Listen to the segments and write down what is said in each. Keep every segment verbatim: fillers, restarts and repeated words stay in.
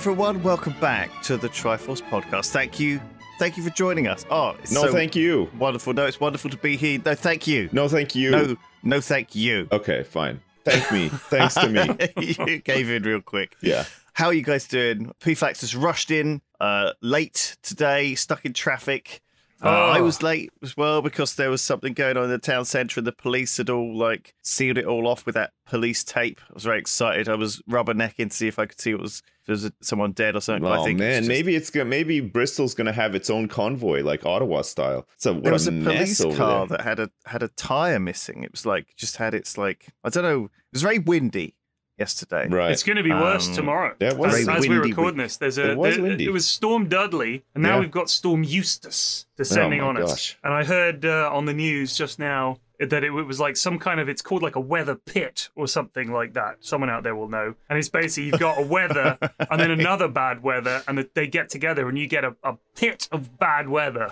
everyone, welcome back to the Triforce podcast. Thank you, thank you for joining us. Oh, it's no, so thank you. Wonderful. No, it's wonderful to be here. No, thank you. No, thank you. No, no, thank you. Okay, fine. Thank me. Thanks to me. You gave in real quick. Yeah. How are you guys doing? P-Fax just rushed in uh, late today, stuck in traffic. Uh, oh. I was late as well because there was something going on in the town centre and the police had all like sealed it all off with that police tape. I was very excited. I was rubbernecking to see if I could see what was, if there was someone dead or something. Oh, but I think man, it's just... maybe it's gonna, maybe Bristol's going to have its own convoy, like Ottawa style. So what there was a, a police car there. that had a had a tyre missing. It was like just had its like I don't know. It was very windy yesterday. Right. It's going to be worse um, tomorrow. Yeah, it was as, as we're recording this, there's a it was, there, it was Storm Dudley, and now yeah. we've got Storm Eustace descending oh on gosh. us. And I heard uh, on the news just now that it was like some kind of, it's called like a weather pit or something like that. Someone out there will know. And it's basically you've got a weather and then another bad weather, and they get together and you get a, a pit of bad weather.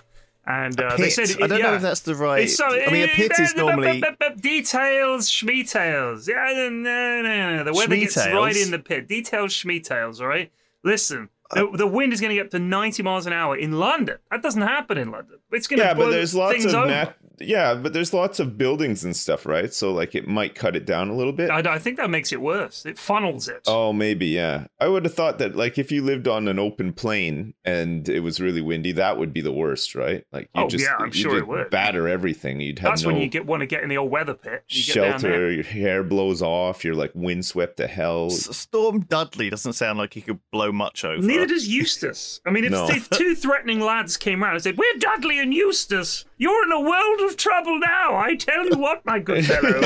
And uh, they said, I don't yeah. know if that's the right. So, I mean, a pit uh, is normally details, schmeetails. Yeah, no, no, no, no. The weather gets right in the pit. Details, schmeetails. All right. Listen, uh, the, the wind is going to get up to ninety miles an hour in London. That doesn't happen in London. It's going to yeah, blow but there's lots things of over. Yeah, but there's lots of buildings and stuff, right? So like it might cut it down a little bit. I, I think that makes it worse. It funnels it. Oh, maybe, yeah. I would have thought that like if you lived on an open plain and it was really windy, that would be the worst, right? Like you oh, just, yeah, I'm sure just it would. batter everything. You'd have That's no when you get want to get in the old weather pit. You shelter, get down there. Your hair blows off, you're like windswept to hell. S Storm Dudley doesn't sound like he could blow much over. Neither does Eustace. I mean, if no. two threatening lads came around and said, "We're Dudley and Eustace. You're in a world of of trouble now, I tell you what, my good fellow."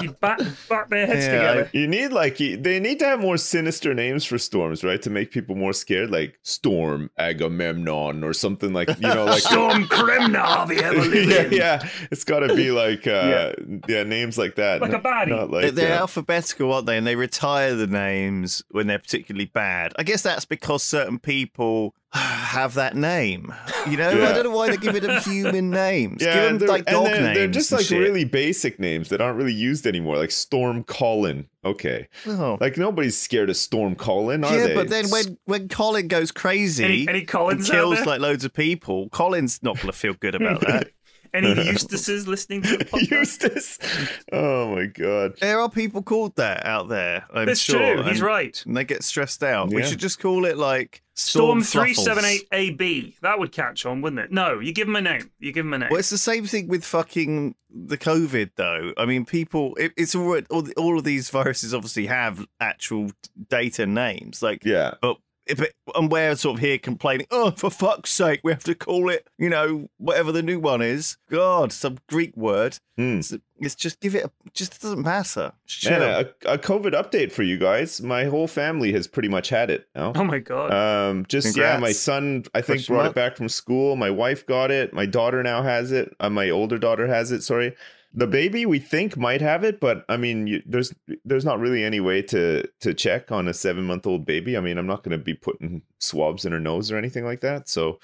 You bat, bat their heads yeah, together. You need like they need to have more sinister names for storms, right? To make people more scared, like Storm Agamemnon or something like you know, like Storm Kremna, the Evelyn. Yeah, yeah, it's got to be like uh, yeah. yeah, names like that. Like a baddie. Like, they're uh, alphabetical, aren't they? And they retire the names when they're particularly bad. I guess that's because certain people have that name, you know. Yeah. I don't know why they give it a human names. Yeah, give them like dog they're, names. They're just like shit. really basic names that aren't really used anymore, like Storm Colin. Okay, oh. like nobody's scared of Storm Colin, are yeah, they? Yeah, but then when when Colin goes crazy, any, any Colins and kills like loads of people, Colin's not gonna feel good about that. Any Eustaces listening to the podcast? Eustace? Oh, my God. There are people called that out there, I'm That's sure. That's true. He's and, right. And they get stressed out. Yeah. We should just call it, like, Storm, Storm three seven eight A B. That would catch on, wouldn't it? No, you give them a name. You give them a name. Well, it's the same thing with fucking the COVID, though. I mean, people... It, it's all, all, all of these viruses obviously have actual data names. Like, yeah. But... It, and we're sort of here complaining, oh, for fuck's sake, we have to call it, you know, whatever the new one is. God, some Greek word. Mm. It's, it's just give it, a, just doesn't matter. Man, a, a COVID update for you guys. My whole family has pretty much had it now. Oh, my God. Um, just, Congrats. yeah, my son, I think, Question brought mark? it back from school. My wife got it. My daughter now has it. Uh, my older daughter has it, sorry. The baby, we think, might have it, but I mean, you, there's there's not really any way to to check on a seven-month-old baby. I mean, I'm not going to be putting swabs in her nose or anything like that. So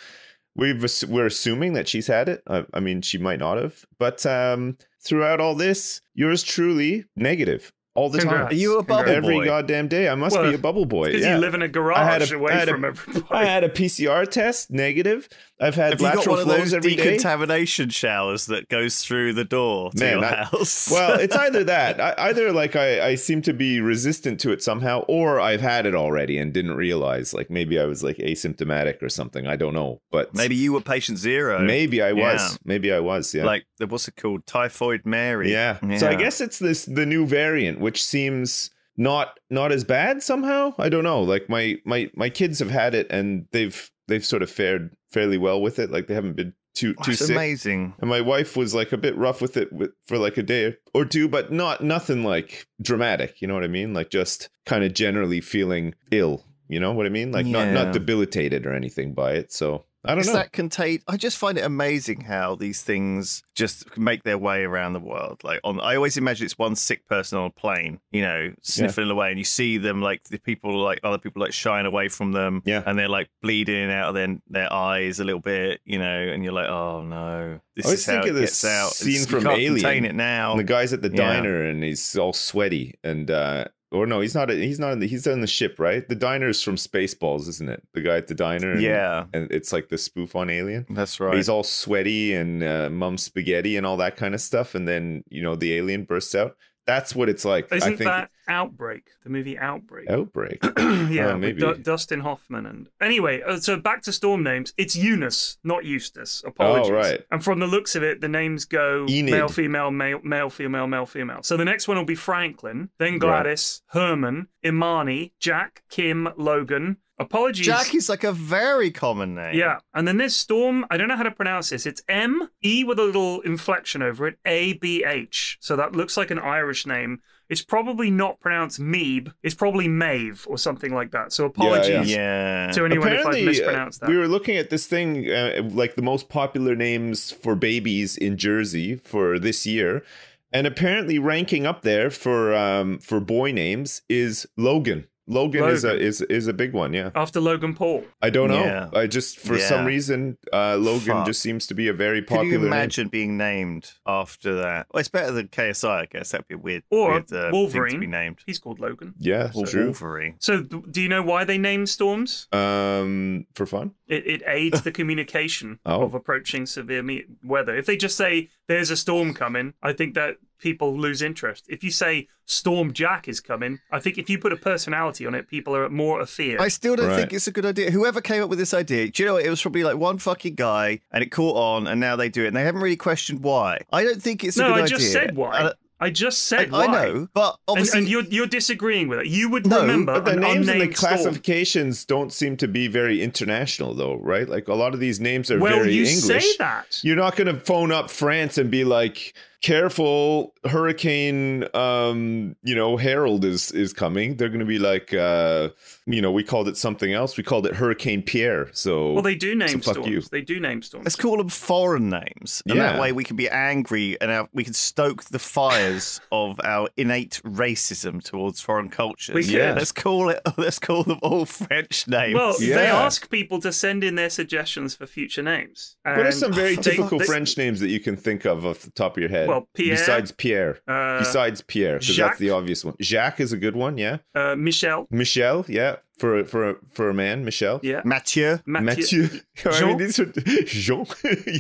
we've we're assuming that she's had it. I, I mean, she might not have. But um, throughout all this, yours truly negative all the Congrats. time. Are you a bubble Congrats. boy? Every goddamn day, I must well, be a bubble boy. Because yeah. you live in a garage a, away a, from everybody. I had a P C R test negative. I've had Have lateral you got one flows of those decontamination day? showers that goes through the door to Man, your I, house. Well, it's either that, I, either like I, I seem to be resistant to it somehow, or I've had it already and didn't realize. Like maybe I was like asymptomatic or something. I don't know. But maybe you were patient zero. Maybe I was. Yeah. Maybe I was. Yeah. Like what's it called? Typhoid Mary. Yeah. yeah. So I guess it's this the new variant, which seems not not as bad somehow. I don't know. Like my my my kids have had it and they've. They've sort of fared fairly well with it. Like they haven't been too too sick. That's amazing. And my wife was like a bit rough with it with, for like a day or two, but not nothing like dramatic. You know what I mean? Like just kind of generally feeling ill. You know what I mean? Like yeah. not not debilitated or anything by it. So I don't know. Is that contagious? I just find it amazing how these things just make their way around the world. Like on, I always imagine it's one sick person on a plane, you know, sniffing yeah. away, and you see them like the people, like other people, like shying away from them, yeah, and they're like bleeding out of their their eyes a little bit, you know, and you're like, oh no, this is how it gets out. Scene from Alien. Contain it now. And the guy's at the yeah. diner and he's all sweaty and. uh Or no, he's not. A, he's not. In the, he's on the ship, right? The diner's from Spaceballs, isn't it? The guy at the diner. And, yeah, and it's like the spoof on Alien. That's right. But he's all sweaty and uh, mum spaghetti and all that kind of stuff. And then you know the alien bursts out. That's what it's like. Isn't I think that Outbreak? The movie Outbreak. Outbreak. yeah, oh, maybe with D Dustin Hoffman and anyway. So back to storm names. It's Eunice, not Eustace. Apologies. Oh, right. And from the looks of it, the names go Enid. Male, female, male, male, female, male, female. So the next one will be Franklin, then Gladys. Right. Herman, Imani, Jack, Kim, Logan. Apologies. Jack is like a very common name. Yeah. And then there's Storm. I don't know how to pronounce this. It's M, E with a little inflection over it, A, B, H. So that looks like an Irish name. It's probably not pronounced Meeb. It's probably Maeve or something like that. So apologies yeah, yeah. Yeah. to anyone Apparently, if I've mispronounced that. Uh, we were looking at this thing, uh, like the most popular names for babies in Jersey for this year. And apparently ranking up there for um, for boy names is Logan. Logan, Logan is a is is a big one, yeah. After Logan Paul, I don't know. Yeah. I just for yeah. some reason, uh, Logan Fuck. just seems to be a very popular. Can you imagine name? being named after that? Well, it's better than K S I, I guess. That'd be weird. Or weird, uh, Wolverine. To be named. He's called Logan. Yeah, so, true. Wolverine. So, do you know why they name storms? Um, for fun. It it aids the communication oh. of approaching severe weather. If they just say "There's a storm coming," I think that. People lose interest. If you say Storm Jack is coming, I think if you put a personality on it, people are more afeard. I still don't right. think it's a good idea. Whoever came up with this idea, do you know what? It was probably like one fucking guy and it caught on and now they do it and they haven't really questioned why. I don't think it's no, a good idea. No, I just idea. said why. Uh, I just said I, why. I know, but obviously... And, and you're, you're disagreeing with it. You would no, remember but the names and the classifications storm. don't seem to be very international, though, right? Like, a lot of these names are well, very you English. Well, you say that. You're not going to phone up France and be like, careful, Hurricane, um, you know, Harold is, is coming. They're going to be like, uh, you know, we called it something else. We called it Hurricane Pierre. So, well, they do name so storms. You. They do name storms. Let's call them foreign names. And yeah. that way we can be angry and our, we can stoke the fires of our innate racism towards foreign cultures. We yeah. Let's call it, let's call them all French names. Well, yeah. they ask people to send in their suggestions for future names. And what are some very they, typical they, French names that you can think of off the top of your head? Well, Pierre, besides Pierre, uh, besides Pierre, because that's the obvious one. Jacques is a good one, yeah. Uh, Michel. Michel, yeah, for for for a man, Michel. Yeah. Mathieu. Mathieu. Mathieu. Jean. I mean, these are... Jean.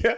yeah.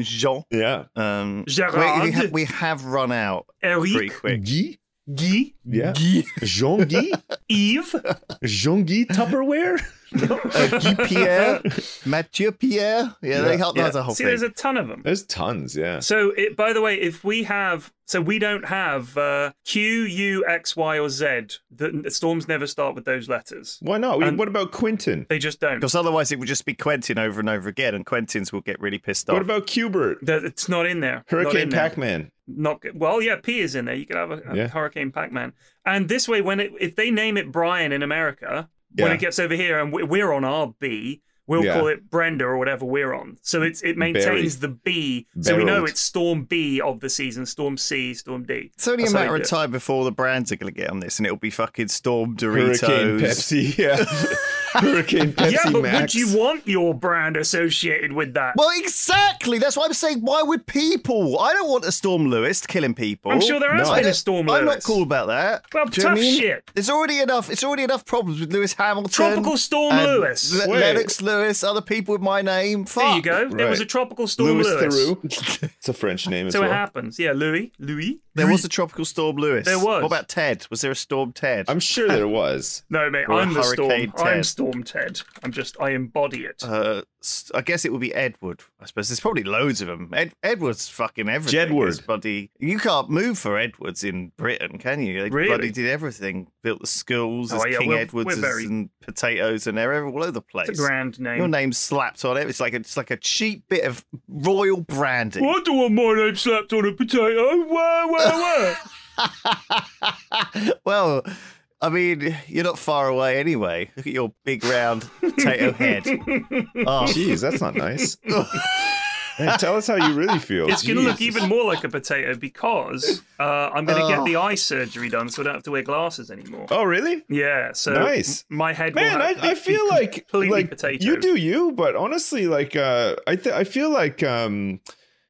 Jean. Yeah. Um, Gerard. Wait, we, ha we have run out. Eric. Pretty quick. Guy. Guy. Yeah. Guy. Jean Guy. Yves. Jean Guy Tupperware. No. Uh, Guy Pierre, Mathieu Pierre, yeah, yeah. they help. Yeah. That's a whole See, thing. There's a ton of them. There's tons, yeah. So, it, by the way, if we have, so we don't have uh, Q, U, X, Y, or Z. The, the storms never start with those letters. Why not? We, what about Quentin? They just don't. Because otherwise, it would just be Quentin over and over again, and Quentins will get really pissed off. What about Qbert? The, it's not in there. Hurricane Pac-Man. Not well, yeah. P is in there. You could have a, a yeah. Hurricane Pac-Man. And this way, when it, if they name it Brian in America. When yeah. it gets over here and we're on our B, we'll yeah. call it Brenda or whatever we're on. So it's it maintains Berry. the B. Barreled. So we know it's Storm B of the season, Storm C, Storm D. It's only That's a matter of time before the brands are going to get on this and it'll be fucking Storm Doritos. Hurricane Pepsi, yeah. Hurricane Pepsi Yeah, but Max. Would you want your brand associated with that? Well, exactly. That's why I'm saying, why would people? I don't want a Storm Lewis killing people. I'm sure there has no, been a Storm Lewis. I'm not cool about that. Well, Do tough I mean? shit. There's already enough. It's already enough problems with Lewis Hamilton. Tropical Storm Lewis. Le Wait. Lennox Lewis, other people with my name. Fuck. There you go. Right. There was a Tropical Storm Lewis. Lewis. It's a French name as so well. So it happens. Yeah, Louis. Louis. There was a Tropical Storm Lewis. There was. What about Ted? Was there a Storm Ted? I'm sure there was. No, mate. Or I'm the Storm. Ted. I'm Storm Ted. I'm just, I embody it. Uh, I guess it would be Edward, I suppose. There's probably loads of them. Ed, Edward's fucking everything. Jedward. Buddy, you can't move for Edwards in Britain, can you? They really? Buddy did everything. Built the schools, oh, yeah, King Edwards very... and potatoes and they're all over the place. It's a grand name. Your name's slapped on it. It's like a, it's like a cheap bit of royal branding. Well, I don't want my name slapped on a potato. Where, where, where? Well, I mean, you're not far away anyway. Look at your big round potato head. Oh, jeez, that's not nice. Man, tell us how you really feel. It's going to look even more like a potato because uh, I'm going to oh. get the eye surgery done, so I don't have to wear glasses anymore. Oh, really? Yeah. So nice. My head. Man, will have I, I feel like like potato. You do you, but honestly, like uh, I th I feel like. Um,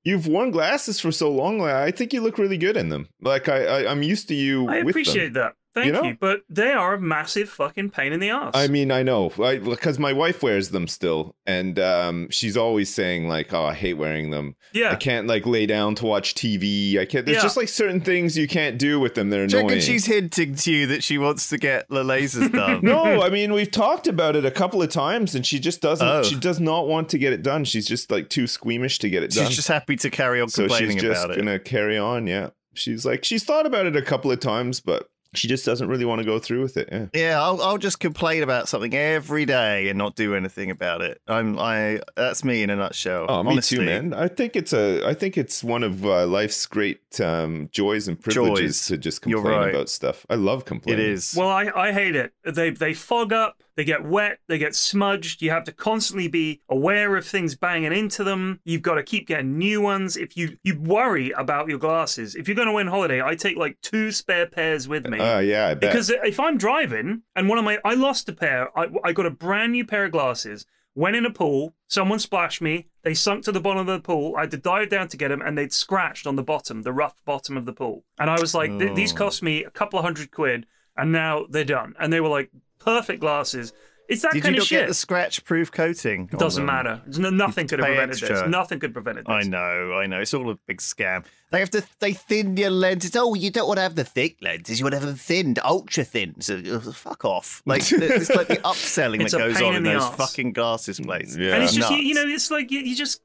You've worn glasses for so long. I think you look really good in them. Like I, I I'm used to you. I with appreciate them. that. Thank you, know? you, but they are a massive fucking pain in the ass. I mean, I know, I, because my wife wears them still, and um, she's always saying like, "Oh, I hate wearing them. Yeah, I can't like lay down to watch T V. I can't." There's yeah. just like certain things you can't do with them. They're annoying. Do you reckon she's hinting to you that she wants to get the lasers done? No, I mean we've talked about it a couple of times, and she just doesn't. Oh. She does not want to get it done. She's just like too squeamish to get it she's done. She's just happy to carry on complaining about it. So she's just gonna it. carry on. Yeah, she's like she's thought about it a couple of times, but. She just doesn't really want to go through with it. Yeah, yeah I'll, I'll just complain about something every day and not do anything about it. I'm, I, that's me in a nutshell. Oh, honestly. Me too, man. I think it's a, I think it's one of uh, life's great um, joys and privileges joys. to just complain right. about stuff. I love complaining. It is. Well, I, I hate it. They, they fog up. They get wet, they get smudged. You have to constantly be aware of things banging into them. You've got to keep getting new ones. If you, you worry about your glasses, if you're going to win holiday, I take like two spare pairs with me. Oh, uh, yeah, I bet. Because if I'm driving and one of my, I lost a pair, I, I got a brand new pair of glasses, went in a pool, someone splashed me, they sunk to the bottom of the pool, I had to dive down to get them, and they'd scratched on the bottom, the rough bottom of the pool. And I was like, oh. th these cost me a couple of hundred quid, and now they're done. And they were like, perfect glasses. It's that Did kind of shit. Did you not get the scratch-proof coating? It doesn't matter. No, nothing could have prevented extra. this. Nothing could have prevented this. I know, I know. It's all a big scam. They have to. They thin your lenses. Oh, you don't want to have the thick lenses. You want to have them thinned, ultra thin. So fuck off. Like it's like the upselling that goes on in, in those arse. fucking glasses places. Yeah. And it's just you, you know, it's like you, you just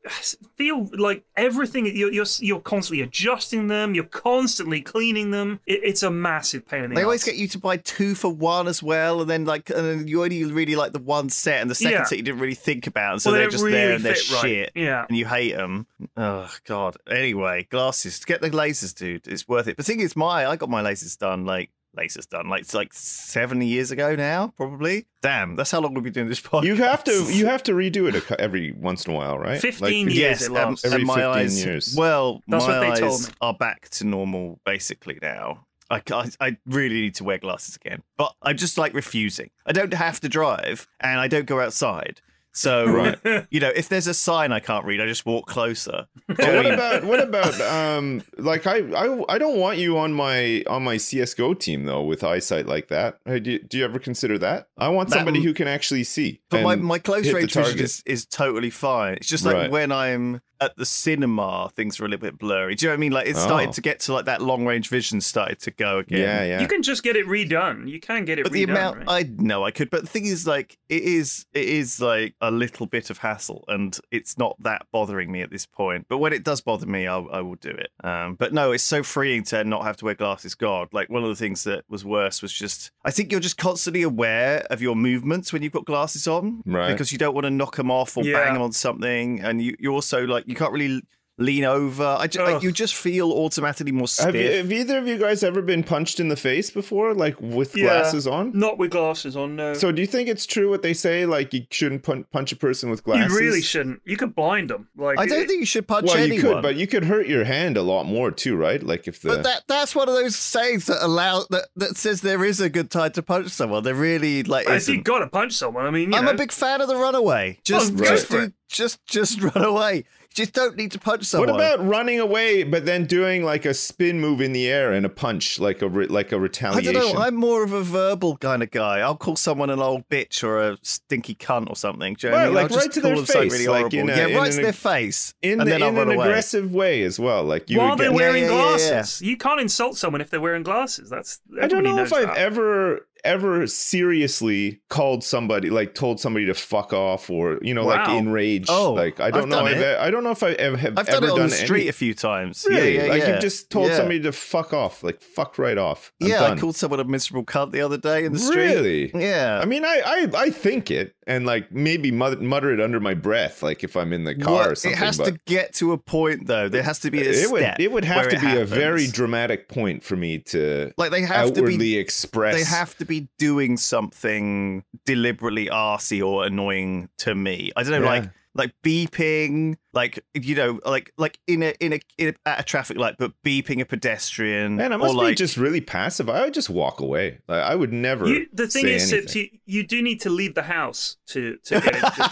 feel like everything. You're, you're you're constantly adjusting them. You're constantly cleaning them. It, it's a massive pain in the arse. They always get you to buy two for one as well, and then like and then you only really like the one set, and the second yeah. set you didn't really think about, and so well, they're, they're just really there and they're right. shit. Yeah, and you hate them. Oh god. Anyway, glasses. To get the lasers, dude, it's worth it. But the thing is, my I got my lasers done like lasers done like it's like seven years ago now, probably. Damn, that's how long we've been doing this podcast. You have to you have to redo it every once in a while, right? Fifteen like, years. Yes, it lasts. Um, every and my fifteen eyes, years. Well, that's my what they eyes told me. Are back to normal basically now. I, I, I really need to wear glasses again, but I'm just like refusing. I don't have to drive, and I don't go outside. So, right. you know, if there's a sign I can't read, I just walk closer. What about what about um like I, I I don't want you on my on my C S G O team though with eyesight like that. Hey, do, do you ever consider that? I want that, somebody who can actually see. But my, my close range vision is, is totally fine. It's just like right. when I'm at the cinema, things are a little bit blurry. Do you know what I mean? Like it started oh. to get to like that long range vision started to go again. Yeah, yeah. You can just get it redone. You can get it but redone. The amount, right? I know I could, but the thing is, like it is, it is like a little bit of hassle, and it's not that bothering me at this point. But when it does bother me, I, I will do it. Um, but no, it's so freeing to not have to wear glasses. God, like one of the things that was worse was just I think you're just constantly aware of your movements when you've got glasses on, right? Because you don't want to knock them off or yeah. bang them on something, and you you also like. You can't really lean over. I just, like, you just feel automatically more stiff. Have, you, have either of you guys ever been punched in the face before, like with yeah, glasses on? Not with glasses on, no. So do you think it's true what they say, like you shouldn't pun punch a person with glasses? You really shouldn't. You could blind them. Like I don't it, think you should punch well, anyone. You could, but you could hurt your hand a lot more too, right? Like if the but that that's one of those sayings that allow that that says there is a good time to punch someone. They're really like if you got to punch someone. I mean, you I'm know. a big fan of the runaway. Just well, just right. do, just just run away. Just don't need to punch someone. What about running away, but then doing like a spin move in the air and a punch, like a re like a retaliation? I don't know. I'm more of a verbal kind of guy. I'll call someone an old bitch or a stinky cunt or something. Do you right, know? Like I'll right to their face, really like in a, yeah, in right to their face, in, and the, then I'll in run an away. aggressive way as well. Like you while they're wearing yeah, glasses, yeah, yeah. you can't insult someone if they're wearing glasses. That's I don't know if that. I've ever. ever seriously called somebody like told somebody to fuck off or you know wow. like enraged oh, like I don't I've know I've, I don't know if I ever have I've ever done it on done the street any... a few times really? yeah, yeah, like yeah. you've just told yeah. somebody to fuck off like fuck right off I'm yeah done. I called someone a miserable cunt the other day in the really? street really yeah I mean I, I I think it and like maybe mutter, mutter it under my breath like if I'm in the car what? or something it has but to get to a point though there has to be a it step would, it would have to be happens. a very dramatic point for me to like they have outwardly to be, express they have to be doing something deliberately arsey or annoying to me. I don't know, yeah. like like beeping. like, you know, like like in a in a, in a at a traffic light, but beeping a pedestrian. Man, I must or be like, just really passive. I would just walk away. Like, I would never. You, the thing say is, that you, you do need to leave the house to to get into.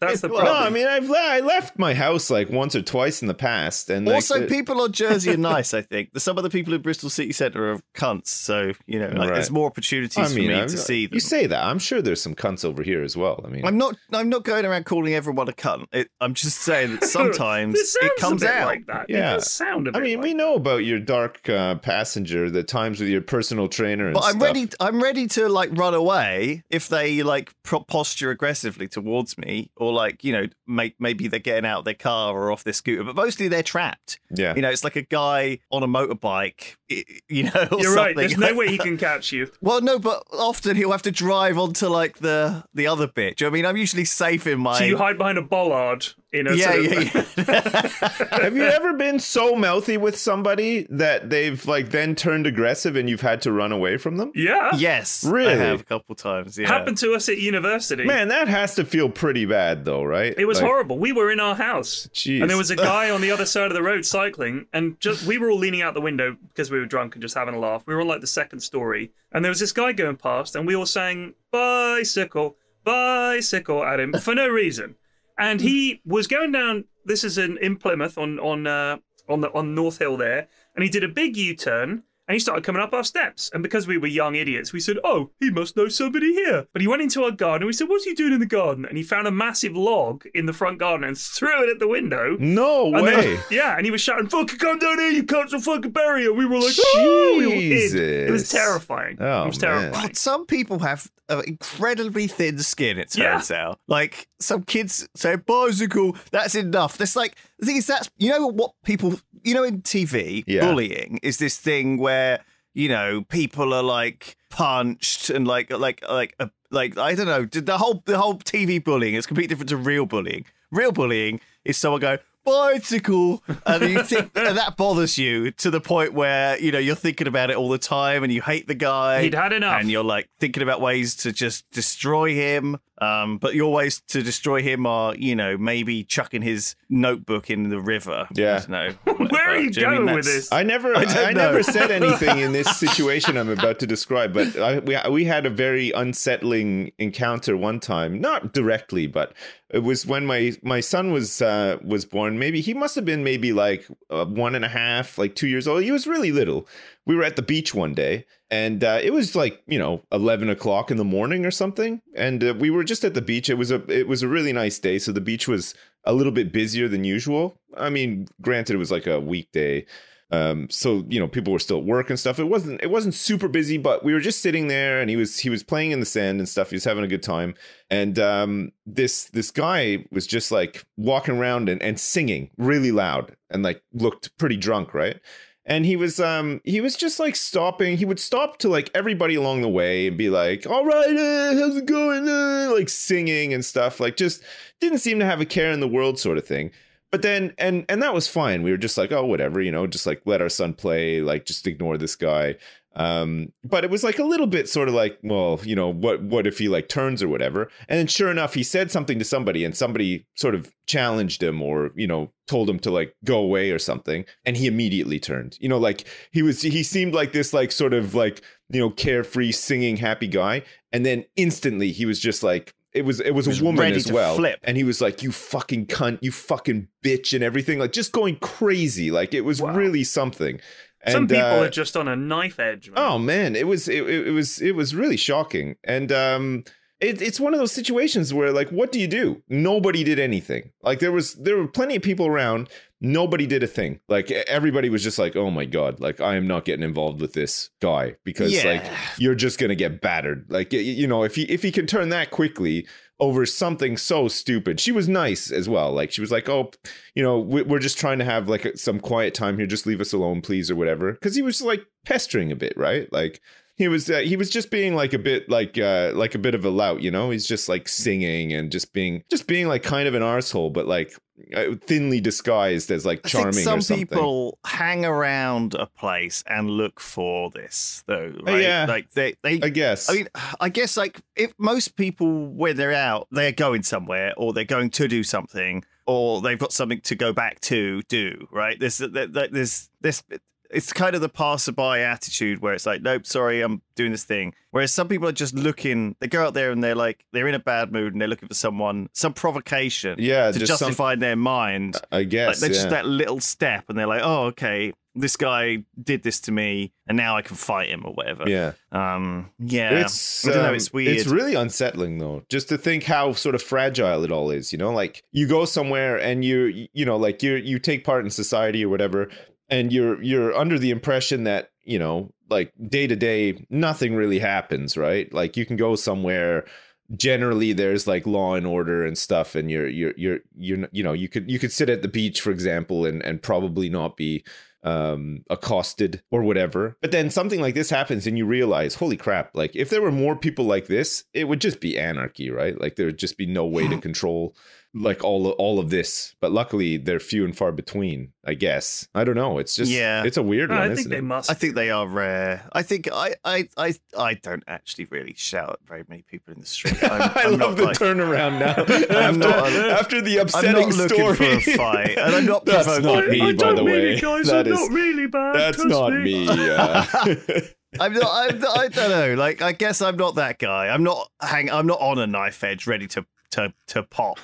That's the problem. No, I mean, I've I left my house like once or twice in the past, and also like, people on Jersey are nice. I think some of the people in Bristol City Centre are cunts. So you know, like, right. there's more opportunities I mean, for me I'm, to see them. You say that. I'm sure there's some cunts over here as well. I mean, I'm not. I'm not going around calling everyone a cunt. It, I'm just saying that sometimes it comes out like that. Yeah, it does sound a bit I mean, like we know about your dark uh, passenger, the times with your personal trainer. And but I'm stuff. ready. I'm ready to like run away if they like posture aggressively towards me, or like you know, make, maybe they're getting out of their car or off their scooter. But mostly they're trapped. Yeah, you know, it's like a guy on a motorbike. You know, or you're something. Right. There's no way he can catch you. Well, no, but often he'll have to drive onto like the the other bit. Do you know what I mean? I'm usually safe in my. So you hide behind a bollard. You know, yeah, sort of yeah, yeah. Have you ever been so mouthy with somebody that they've like then turned aggressive and you've had to run away from them? Yeah. Yes. Really? I have a couple times. Yeah. Happened to us at university. Man, that has to feel pretty bad though, right? It was like, horrible. We were in our house. Geez. And there was a guy on the other side of the road cycling, and just we were all leaning out the window because we were drunk and just having a laugh. We were on like the second story, and there was this guy going past, and we all sang bicycle, bicycle at him for no reason. And he was going down. This is in, in Plymouth on on uh, on the on North Hill there, and he did a big U-turn and he started coming up our steps. And because we were young idiots, we said, "Oh, he must know somebody here." But he went into our garden. And we said, "What's he doing in the garden?" And he found a massive log in the front garden and threw it at the window. No and way! Then, yeah, and he was shouting, "Fucking come down here, you cunts! I'll fucking bury you!" We were like, "Oh, we were Jesus!" It was terrifying. Oh, it was terrifying. Man. Some people have uh, incredibly thin skin. It turns yeah. out, like. Some kids say bicycle. That's enough. That's like the thing is that's you know what people you know in T V yeah. bullying is this thing where you know people are like punched and like like like uh, like I don't know the whole the whole T V bullying is completely different to real bullying. Real bullying is someone going bicycle and you think and that bothers you to the point where you know you're thinking about it all the time and you hate the guy. He'd had enough, and you're like thinking about ways to just destroy him. Um, but your ways to destroy him are, you know, maybe chucking his notebook in the river. Yeah. No. Where are you Do going you mean, with this? I never, I, I, I never said anything in this situation I'm about to describe. But I, we we had a very unsettling encounter one time, not directly, but it was when my my son was uh, was born. Maybe he must have been maybe like uh, one and a half, like two years old. He was really little. We were at the beach one day. And uh, it was like, you know, eleven o'clock in the morning or something. And uh, we were just at the beach. It was a it was a really nice day. So the beach was a little bit busier than usual. I mean, granted, it was like a weekday. Um, so, you know, people were still at work and stuff. It wasn't it wasn't super busy, but we were just sitting there and he was he was playing in the sand and stuff. He was having a good time. And um, this this guy was just like walking around and, and singing really loud and like looked pretty drunk. Right. And he was um he was just like stopping. He would stop to like everybody along the way and be like, "All right, uh, how's it going?" Uh, like singing and stuff. Like just didn't seem to have a care in the world sort of thing. But then and and that was fine. We were just like, oh, whatever, you know, just like let our son play, like just ignore this guy. Um, but it was like a little bit sort of like, well, you know, what what if he like turns or whatever? And then sure enough, he said something to somebody and somebody sort of challenged him or, you know, told him to like go away or something. And he immediately turned, you know, like he was he seemed like this like sort of like, you know, carefree, singing, happy guy. And then instantly he was just like. It was it was a woman as well, flip. And he was like, "You fucking cunt, you fucking bitch," and everything, like just going crazy. Like it was wow. really something. And, some people uh, are just on a knife edge. Man. Oh man, it was it, it was it was really shocking. And um, it, it's one of those situations where like, what do you do? Nobody did anything. Like there was there were plenty of people around. Nobody did a thing. Like everybody was just like, "Oh my god!" Like I am not getting involved with this guy because yeah. like you're just gonna get battered. Like you know, if he if he can turn that quickly over something so stupid, she was nice as well. Like she was like, "Oh, you know, we're just trying to have like some quiet time here. Just leave us alone, please," or whatever. Because he was like pestering a bit, right? Like. he was uh, he was just being like a bit like uh, like a bit of a lout, you know. He's just like singing and just being just being like kind of an arsehole, but like thinly disguised as like charming. I think some or something. People hang around a place and look for this, though. Right? Yeah, like they, they. I guess. I mean, I guess like if most people when they're out, they're going somewhere or they're going to do something or they've got something to go back to do. Right? There's there's this. It's kind of the passerby attitude where it's like, nope, sorry, I'm doing this thing. Whereas some people are just looking, they go out there and they're like, they're in a bad mood and they're looking for someone, some provocation yeah, to just justify some, their mind. I guess. Like they're yeah. just that little step and they're like, oh, okay, this guy did this to me and now I can fight him or whatever. Yeah. Um, yeah. It's, I don't know, it's weird. It's really unsettling though, just to think how sort of fragile it all is, you know, like you go somewhere and you, you know, like you, you take part in society or whatever, and you're you're under the impression that, you know, like day to day, nothing really happens, right? Like you can go somewhere. Generally, there's like law and order and stuff. And you're you're you're you're you know, you could you could sit at the beach, for example, and, and probably not be um, accosted or whatever. But then something like this happens and you realize, holy crap, like if there were more people like this, it would just be anarchy, right? Like there would just be no way to control like all all of this, but luckily they're few and far between. I guess I don't know. It's just yeah. It's a weird no, one. I think isn't they it? must. I think they are rare. I think I I I I don't actually really shout at very many people in the street. I'm, I I'm love the like, turnaround now. I'm after, not, after the upsetting I'm not story. For a fight, and I'm not that's not me. I, I by the way, it, guys. That I'm is not really bad. That's not me. me uh. I'm not, I'm not. I don't know. Like I guess I'm not that guy. I'm not hang. I'm not on a knife edge, ready to to to pop.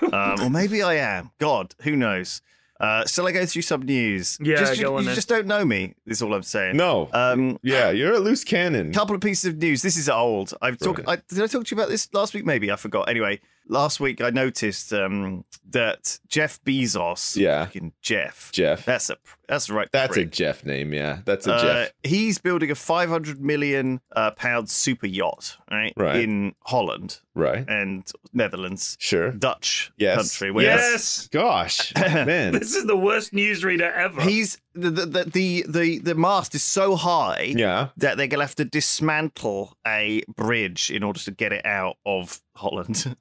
Um, or maybe I am. God, who knows? Uh, shall I go through some news? Yeah, just, go you, on. You then. Just don't know me. Is all I'm saying. No. Um, yeah, you're a loose cannon. Couple of pieces of news. This is old. I've talked. Right. Did I talk to you about this last week? Maybe I forgot. Anyway, last week I noticed um, that Jeff Bezos. Yeah. Fucking Jeff. Jeff. That's a. That's right. That's prick. a Jeff name. Yeah. That's a uh, Jeff. He's building a five hundred million uh, pound super yacht. Right. Right. In Holland. Right. And Netherlands. Sure. Dutch yes. country. Where yes. Gosh, man. This is the worst newsreader ever. He's the the the the, the mast is so high yeah. that they're gonna have to dismantle a bridge in order to get it out of Holland.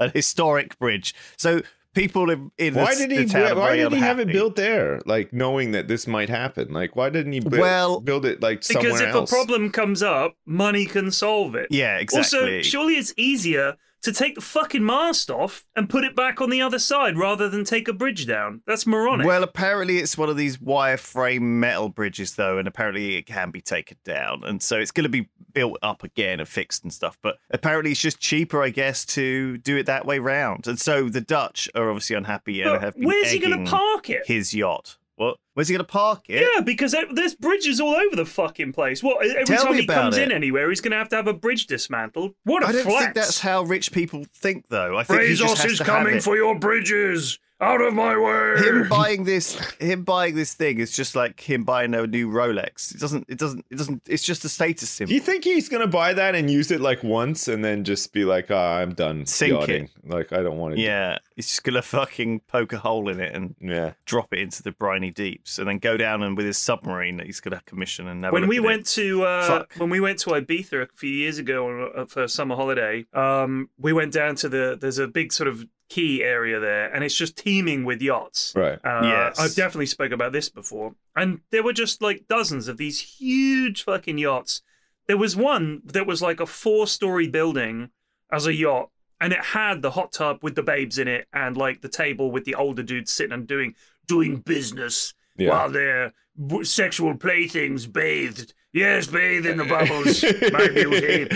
An historic bridge. So people in, in why the, did he the town why did he have it built there? Like knowing that this might happen. Like why didn't he build, well, build it like somewhere else? Because if a problem comes up, money can solve it. Yeah, exactly. Also, surely it's easier to take the fucking mast off and put it back on the other side rather than take a bridge down. That's moronic. Well, apparently it's one of these wireframe metal bridges, though, and apparently it can be taken down. And so it's going to be built up again and fixed and stuff. But apparently it's just cheaper, I guess, to do it that way round. And so the Dutch are obviously unhappy and but have been where's he going to park it? His yacht. What? Where's he going to park it? Yeah, because there's bridges all over the fucking place. What? Every Tell time he comes it. in anywhere, he's going to have to have a bridge dismantled. What a flex. I don't flex. think that's how rich people think, though. I think Bezos he just has is to coming for your bridges. Out of my way. Him buying this, him buying this thing is just like him buying a new Rolex. It doesn't, it doesn't, it doesn't. It's just a status symbol. Do you think he's gonna buy that and use it like once and then just be like, ah, oh, I'm done sinking. Like I don't want to. Yeah, he's just gonna fucking poke a hole in it and yeah. drop it into the briny deeps and then go down and with his submarine that he's gonna commission and. Have when a look we at went it. to uh, Fuck. when we went to Ibiza a few years ago for a summer holiday, um, we went down to the. There's a big sort of. key area there, and it's just teeming with yachts. Right. Uh, yes. I've definitely spoke about this before, and there were just like dozens of these huge fucking yachts. There was one that was like a four-story building as a yacht, and it had the hot tub with the babes in it, and like the table with the older dudes sitting and doing doing business yeah. while their sexual playthings bathed. Yes, bathe in the bubbles, my beauty.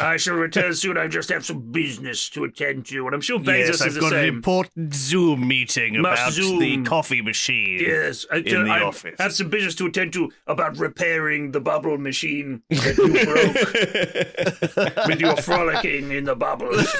I shall return soon. I just have some business to attend to. And I'm sure Bezos yes, is the same. Yes, I've got an important Zoom meeting Must about Zoom. the coffee machine yes, I, in the I office. I have some business to attend to about repairing the bubble machine that you broke with your frolicking in the bubbles.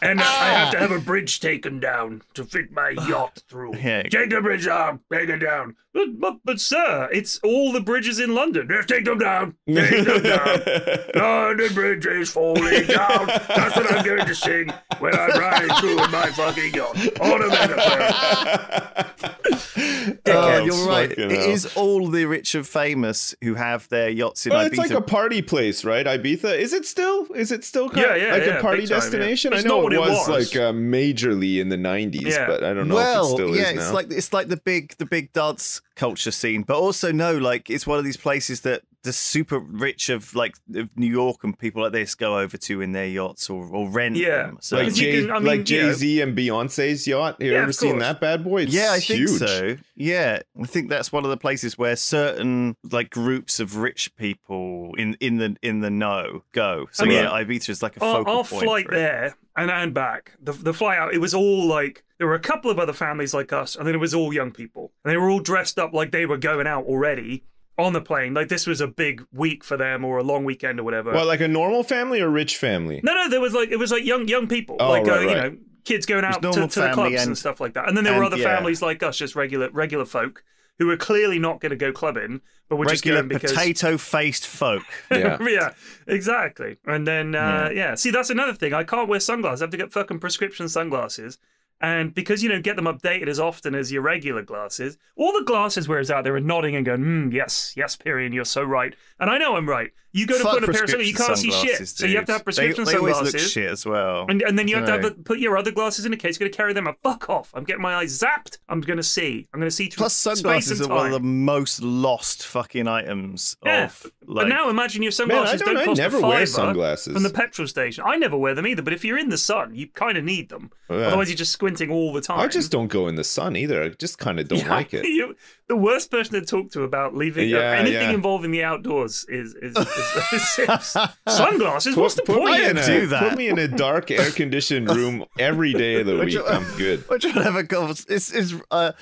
And I have to have a bridge taken down to fit my yacht through. Yeah. Take the bridge up, take it down. But, but, but, sir, it's all the bridges in London. Just take them down. Take them down. London Bridge is falling down. That's what I'm going to sing when I'm riding through in my fucking yacht. On a metaphor. Oh, you're right. It, it is all the rich and famous who have their yachts in well, Ibiza. It's like a party place, right? Ibiza. Is it still? Is it still kind yeah, of yeah, like yeah, a party destination? Time, yeah. I know it was, it was like uh, majorly in the nineties, yeah. but I don't know well, if it still yeah, is now. It's like it's like the big the big dance culture scene, but also no, like it's one of these places that the super rich of like of New York and people like this go over to in their yachts or, or rent yeah. them. So like, Jay, can, I mean, like Jay-Z and Beyonce's yacht. Have you yeah, ever seen that bad boy? It's yeah, I huge. think so. Yeah, I think that's one of the places where certain like groups of rich people in in the in the know go. So I mean, yeah, Ibiza is like a our, focal our point. Our flight there and and back, the the flight out, it was all like. There were a couple of other families like us, and then it was all young people. And they were all dressed up like they were going out already on the plane. Like this was a big week for them or a long weekend or whatever. Well, like a normal family or rich family? No, no, there was like it was like young young people. Oh, like right, uh, you right. know, kids going out to, to the clubs and, and stuff like that. And then there and, were other yeah. families like us, just regular regular folk who were clearly not going to go clubbing, but were regular just going because potato-faced folk. Yeah. yeah, exactly. And then uh, yeah. yeah, see, that's another thing. I can't wear sunglasses. I have to get fucking prescription sunglasses. And because you don't get them updated as often as your regular glasses, all the glasses wearers out there are nodding and going, mm, yes, yes, Pyrian, you're so right. And I know I'm right. You go to Fuck put a pair of sunglasses, you can't see shit. Dude. So you have to have prescription they, they sunglasses. They always look shit as well. And, and then you have to have a, put your other glasses in a case. You're going to carry them up. Fuck off. I'm getting my eyes zapped. I'm going to see. I'm going to see through space and time. Plus sunglasses are one of the most lost fucking items yeah. of like... But now imagine your sunglasses Man, I don't, don't cost I never a fiver wear sunglasses. From the petrol station. I never wear them either, but if you're in the sun, you kind of need them. Yeah. Otherwise you just squint all the time. I just don't go in the sun either. I just kind of don't yeah, like it. You, the worst person to talk to about leaving yeah, uh, anything yeah. involving the outdoors is, is, is, is sunglasses. Put, What's the put point? Me in I do a, that. Put me in a dark, air-conditioned room every day of the week. You, I'm good. Which one have a conversation? It's, it's, uh,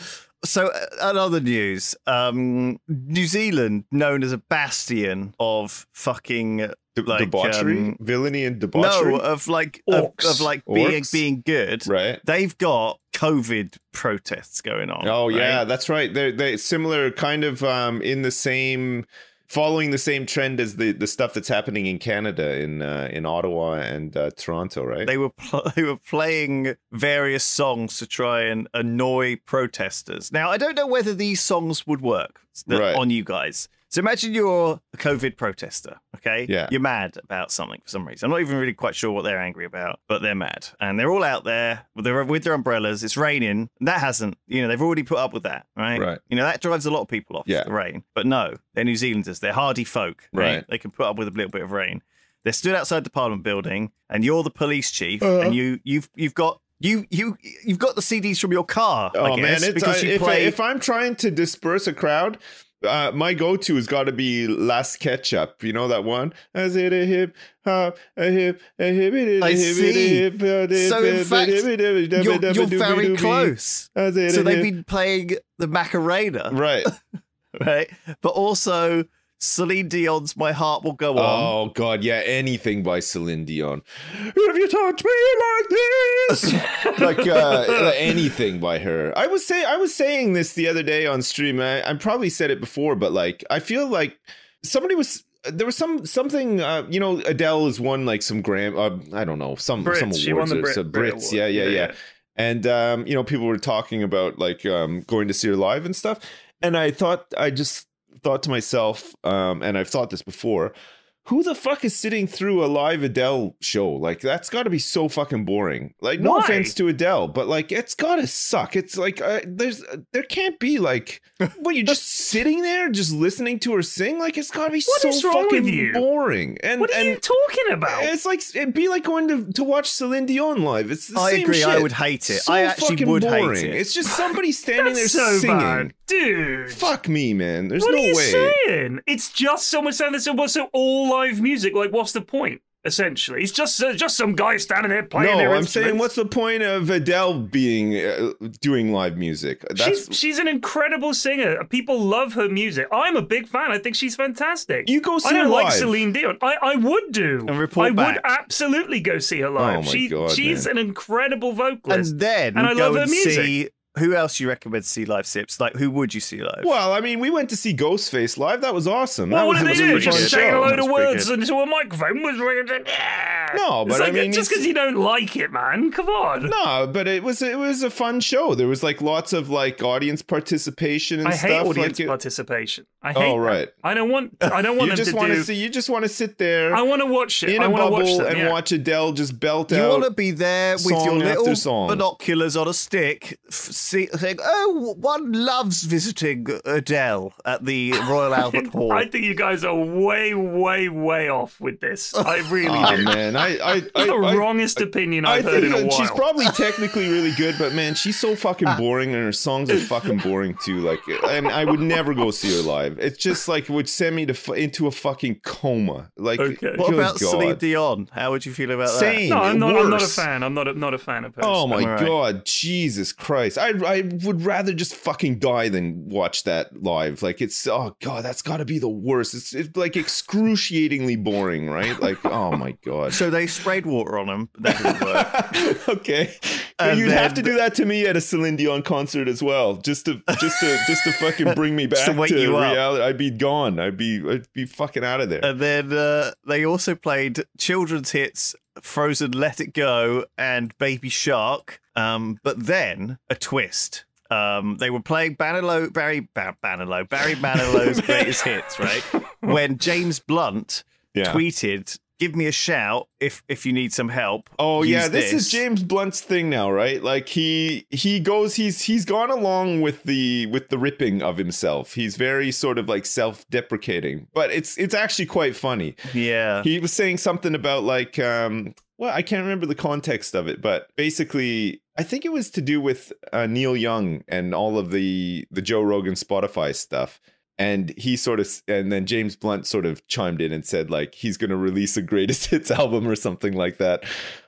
so, uh, in other news, um, New Zealand, known as a bastion of fucking... De like, debauchery, um, villainy, and debauchery. No, of like of, of like Orcs. being being good. Right, they've got COVID protests going on. Oh right? yeah, that's right. They're they similar, kind of um, in the same, following the same trend as the the stuff that's happening in Canada, in uh, in Ottawa and uh, Toronto. Right, they were they were playing various songs to try and annoy protesters. Now, I don't know whether these songs would work that, right. on you guys. So imagine you're a COVID protester, okay? Yeah. You're mad about something for some reason. I'm not even really quite sure what they're angry about, but they're mad. And they're all out there with their, with their umbrellas. It's raining. That hasn't, you know, they've already put up with that, right? Right. You know, that drives a lot of people off, yeah. the rain. But no, they're New Zealanders. They're hardy folk. Right. They, they can put up with a little bit of rain. They're stood outside the Parliament building, and you're the police chief, uh-huh. and you, you've, you've got... You you you've got the C Ds from your car. Oh I guess, man, it's, because I, you play... if, I, if I'm trying to disperse a crowd, uh, my go-to has got to be Last Ketchup. You know that one? As it a hip hop, a hip, a hip, it I see. So in fact, you're, you're very close. So they've been playing the Macarena, right? right, but also. Celine Dion's My Heart Will Go On. Oh, God, yeah, anything by Celine Dion. If you touch me like this. like uh, anything by her. I was, say, I was saying this the other day on stream. I, I probably said it before, but like I feel like somebody was... There was some something, uh, you know, Adele has won like some Gram... Uh, I don't know, some, Brits, some awards. She won the Brit, so Brits, Brit yeah, yeah, yeah, yeah. And, um, you know, people were talking about like um, going to see her live and stuff. And I thought I just... thought to myself, um, and I've thought this before, who the fuck is sitting through a live Adele show? Like, that's got to be so fucking boring. Like, no Why? offense to Adele, but like, it's got to suck. It's like, uh, there's, uh, there can't be like, what, you're just sitting there, just listening to her sing? Like, it's got to be what so is wrong fucking with you? boring. And what are and you talking about? It's like, it'd be like going to, to watch Celine Dion live. It's the I same agree, shit. I would hate it. So I actually would boring. hate it. It's just somebody standing there so singing. Bad. Dude. Fuck me, man. There's what no way. What are you way. saying? It's just someone standing there, so all live music, like what's the point? Essentially, it's just uh, just some guy standing there playing. No, their I'm instruments. saying, what's the point of Adele being uh, doing live music? That's... She's she's an incredible singer. People love her music. I'm a big fan. I think she's fantastic. You go see I don't her like live. Celine Dion. I I would do. And report I back. would absolutely go see her live. Oh my she God, she's man. an incredible vocalist, and then and I go love her and music. See Who else you recommend to see live, Sips? Like, who would you see live? Well, I mean, we went to see Ghostface live. That was awesome. Well, that what was, did they do? Just say a load of words into a microphone? Was no, but it's like, I mean, just because you don't like it, man. Come on. No, but it was it was a fun show. There was like lots of like audience participation and I stuff. I hate audience like participation. I hate. Oh right. Them. I don't want. I don't want you them just to want do. To see, you just want to sit there. I want to watch it. In I a bubble watch them, and yeah. watch Adele just belt you out. You want to be there with your little binoculars on a stick. See, saying, oh, one loves visiting Adele at the Royal Albert Hall. I think you guys are way, way, way off with this. I really oh, do. Man, I, I, I the I, wrongest I, opinion I've I heard think in a while. She's probably technically really good, but man, she's so fucking boring, and her songs are fucking boring too. Like, and I would never go see her live. It's just like it would send me to into a fucking coma. Like, okay. What about God. Celine Dion? How would you feel about Same, that? No, I'm not. Worse. I'm not a fan. I'm not. A, not a fan of her. Oh my right. God, Jesus Christ! I. I would rather just fucking die than watch that live. Like, it's, oh God, that's got to be the worst. It's, it's like excruciatingly boring, right? Like, oh my God. So they sprayed water on him. That didn't work. Okay. And you'd then, have to do that to me at a Celine Dion concert as well. Just to, just to, just to fucking bring me back to, to reality. Up. I'd be gone. I'd be, I'd be fucking out of there. And then uh, they also played children's hits, Frozen, Let It Go, and Baby Shark. Um, but then a twist. Um, they were playing Banalo, Barry ba Banalo, Barry Manilow's greatest hits, right? When James Blunt yeah. tweeted, "Give me a shout if if you need some help." Oh Use yeah, this. this is James Blunt's thing now, right? Like he he goes, he's he's gone along with the with the ripping of himself. He's very sort of like self-deprecating, but it's it's actually quite funny. Yeah, he was saying something about like. Um, Well, I can't remember the context of it, but basically, I think it was to do with uh, Neil Young and all of the the Joe Rogan Spotify stuff. And he sort of, and then James Blunt sort of chimed in and said, like, he's going to release a greatest hits album or something like that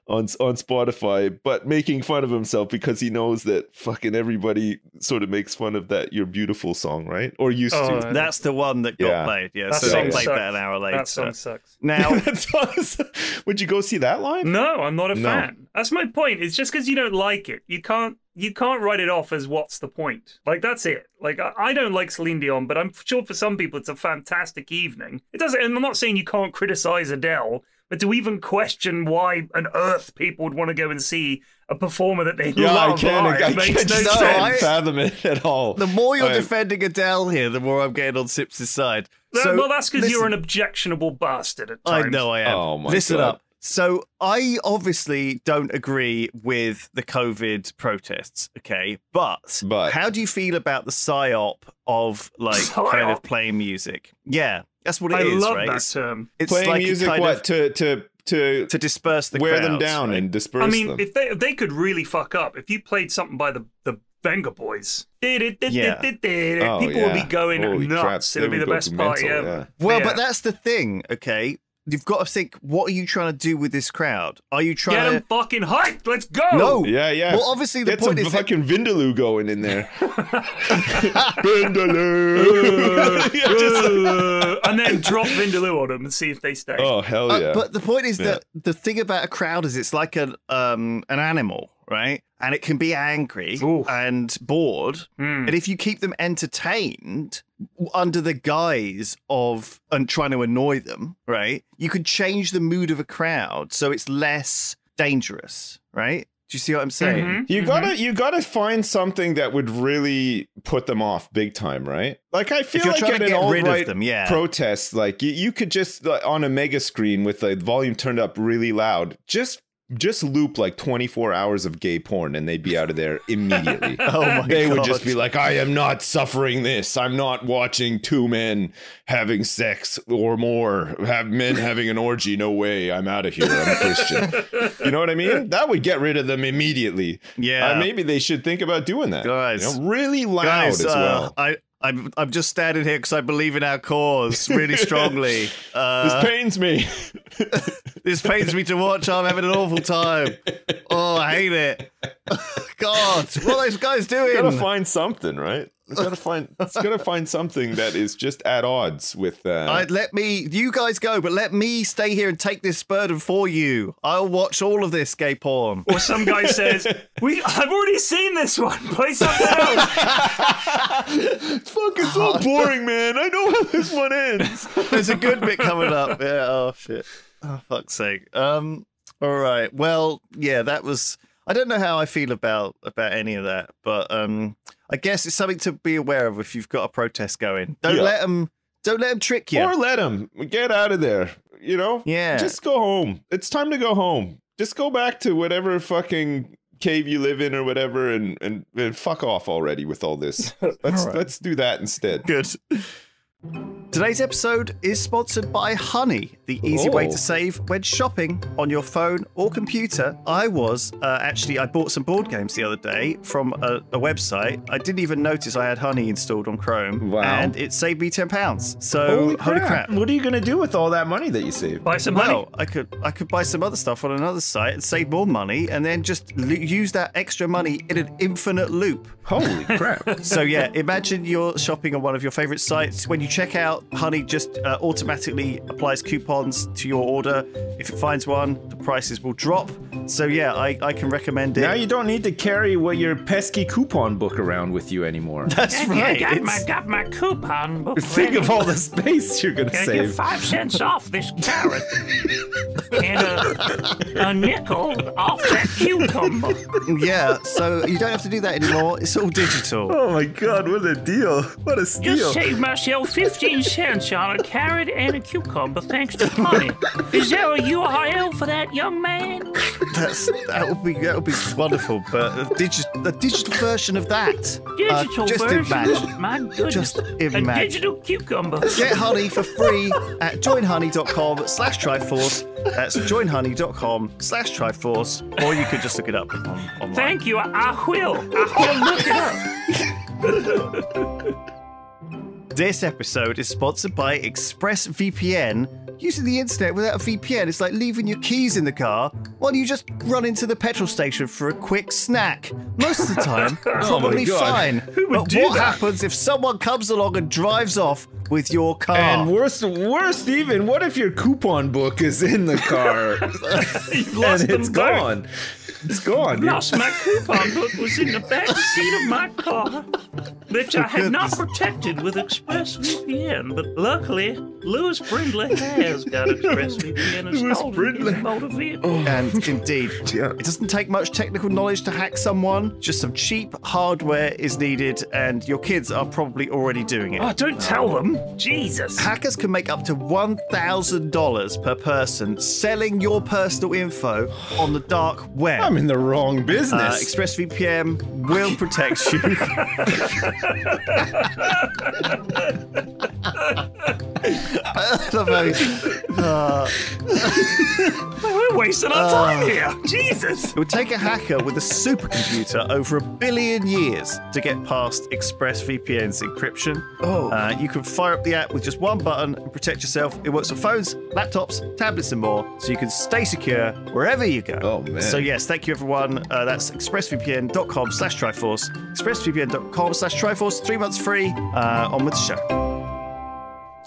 on on Spotify, but making fun of himself because he knows that fucking everybody sort of makes fun of that "You're Beautiful" song, right? Or used oh, to. That's the one that got yeah. played. Yeah, that so song they played sucks. that an hour later. That song sucks. Now, that song, would you go see that live? No, I'm not a no. fan. That's my point. It's just because you don't like it, you can't. You can't write it off as what's the point. Like, that's it. Like, I, I don't like Celine Dion, but I'm sure for some people it's a fantastic evening. It doesn't, and I'm not saying you can't criticize Adele, but to even question why on earth people would want to go and see a performer that they yeah, love I can, live I makes can, no sense. I can't fathom it at all. The more you're I, defending Adele here, the more I'm getting on Sips' side. That, so, well, that's because you're an objectionable bastard at times. I know I am. Oh my listen God. up. So I obviously don't agree with the COVID protests, okay? But, but. how do you feel about the psyop of, like, psyop. kind of playing music? Yeah, that's what it I is, right? I love that term. It's playing like music, what, to... to To, to disperse the wear crowds, them down right? and disperse them. I mean, them. if they if they could really fuck up, if you played something by the the Venga Boys, yeah. people oh, would yeah. be going Holy nuts. Crap. It would be the best party ever. Yeah. Well, yeah. but that's the thing, okay? You've got to think, what are you trying to do with this crowd? Are you trying Get to... Get them fucking hyped! Let's go! No! Yeah, yeah. Well, obviously the Get point is... Get some fucking that... Vindaloo going in there. Vindaloo! yeah, just... and then drop Vindaloo on them and see if they stay. Oh, hell yeah. Uh, but the point is yeah. that the thing about a crowd is it's like an, um, an animal, right? And it can be angry Ooh. and bored. Mm. And if you keep them entertained... under the guise of and trying to annoy them, right? You could change the mood of a crowd so it's less dangerous, right? Do you see what I'm saying? Mm-hmm. You mm-hmm. gotta you gotta find something that would really put them off big time, right? Like, I feel like at an alt-right yeah. protest, like you, you could just like, on a mega screen with the volume turned up really loud, just Just loop like twenty-four hours of gay porn and they'd be out of there immediately. oh my They God. would just be like, I am not suffering this. I'm not watching two men having sex or more. Have men having an orgy. No way. I'm out of here. I'm a Christian. You know what I mean? That would get rid of them immediately. Yeah. Uh, maybe they should think about doing that. Guys, you know, really loud guys, as uh, well. I I'm, I'm just standing here because I believe in our cause really strongly. Uh, this pains me. This pains me to watch. I'm having an awful time. Oh, I hate it. God, what are those guys doing? You gotta find something, right? It's gotta find. It's gotta find something that is just at odds with. Uh... Right, let me. You guys go, but let me stay here and take this burden for you. I'll watch all of this gay porn. Or some guy says, "We, I've already seen this one. Play something else." It's fucking so boring, man. I know how this one ends. There's a good bit coming up. Yeah. Oh shit. Oh fuck's sake. Um. All right. Well, yeah. That was. I don't know how I feel about about any of that, but um. I guess it's something to be aware of if you've got a protest going. Don't yeah. let them. Don't let them trick you. Or let them get out of there. You know. Yeah. Just go home. It's time to go home. Just go back to whatever fucking cave you live in or whatever, and and, and fuck off already with all this. Let's all right. let's do that instead. Good. Today's episode is sponsored by Honey, the easy oh. way to save when shopping on your phone or computer. I was, uh, actually, I bought some board games the other day from a, a website. I didn't even notice I had Honey installed on Chrome. Wow. And it saved me ten pounds. So, holy crap. Holy crap. What are you going to do with all that money that you saved? Buy some well, money. I could, I could buy some other stuff on another site and save more money and then just lo- use that extra money in an infinite loop. Holy crap. So, yeah, imagine you're shopping on one of your favorite sites. When you check out, Honey just uh, automatically applies coupons to your order. If it finds one, the prices will drop. So yeah, I, I can recommend it. Now you don't need to carry what your pesky coupon book around with you anymore. That's yeah, right. I got my, got my coupon book. Think ready. Of all the space you're going to save. Get five cents off this carrot and a, a nickel off that cucumber. Yeah, so you don't have to do that anymore. It's all digital. Oh my God, what a deal. What a steal. Just save myself fifteen cents on a carrot and a cucumber thanks to Honey. Is there a U R L for that, young man? That's, that would be that would be wonderful, but a digi the digital version of that. Digital uh, just version. Imagine. My goodness. Just imagine. A digital cucumber. Get Honey for free at join honey dot com slash Triforce. That's join honey dot com slash Triforce. Or you could just look it up on, online. Thank you. I will. I will look it up. This episode is sponsored by ExpressVPN. Using the internet without a V P N is like leaving your keys in the car while you just run into the petrol station for a quick snack. Most of the time, probably oh fine. Who would but do what that? Happens if someone comes along and drives off with your car? And worst, worst even, what if your coupon book is in the car? You've lost and it's gone. Both. It's gone. Lost my coupon book was in the back seat of my car, which I had not protected with ExpressVPN. But luckily, Lewis Brindley has got ExpressVPN installed in his motor vehicle. Oh. And indeed, yeah. It doesn't take much technical knowledge to hack someone. Just some cheap hardware is needed, and your kids are probably already doing it. Oh, don't tell them. Jesus. Hackers can make up to one thousand dollars per person selling your personal info on the dark web. I'm in the wrong business. Uh, ExpressVPN will protect you. I love how uh, we're wasting our uh, time here. Jesus. It would take a hacker with a supercomputer over a billion years to get past ExpressVPN's encryption. Oh. Uh, you can fire up the app with just one button and protect yourself. It works on phones, laptops, tablets, and more, so you can stay secure wherever you go. Oh, man. So, yes. Thank you, everyone. Uh, that's express V P N dot com slash Triforce. express V P N dot com slash Triforce. Three months free. Uh, on with the show.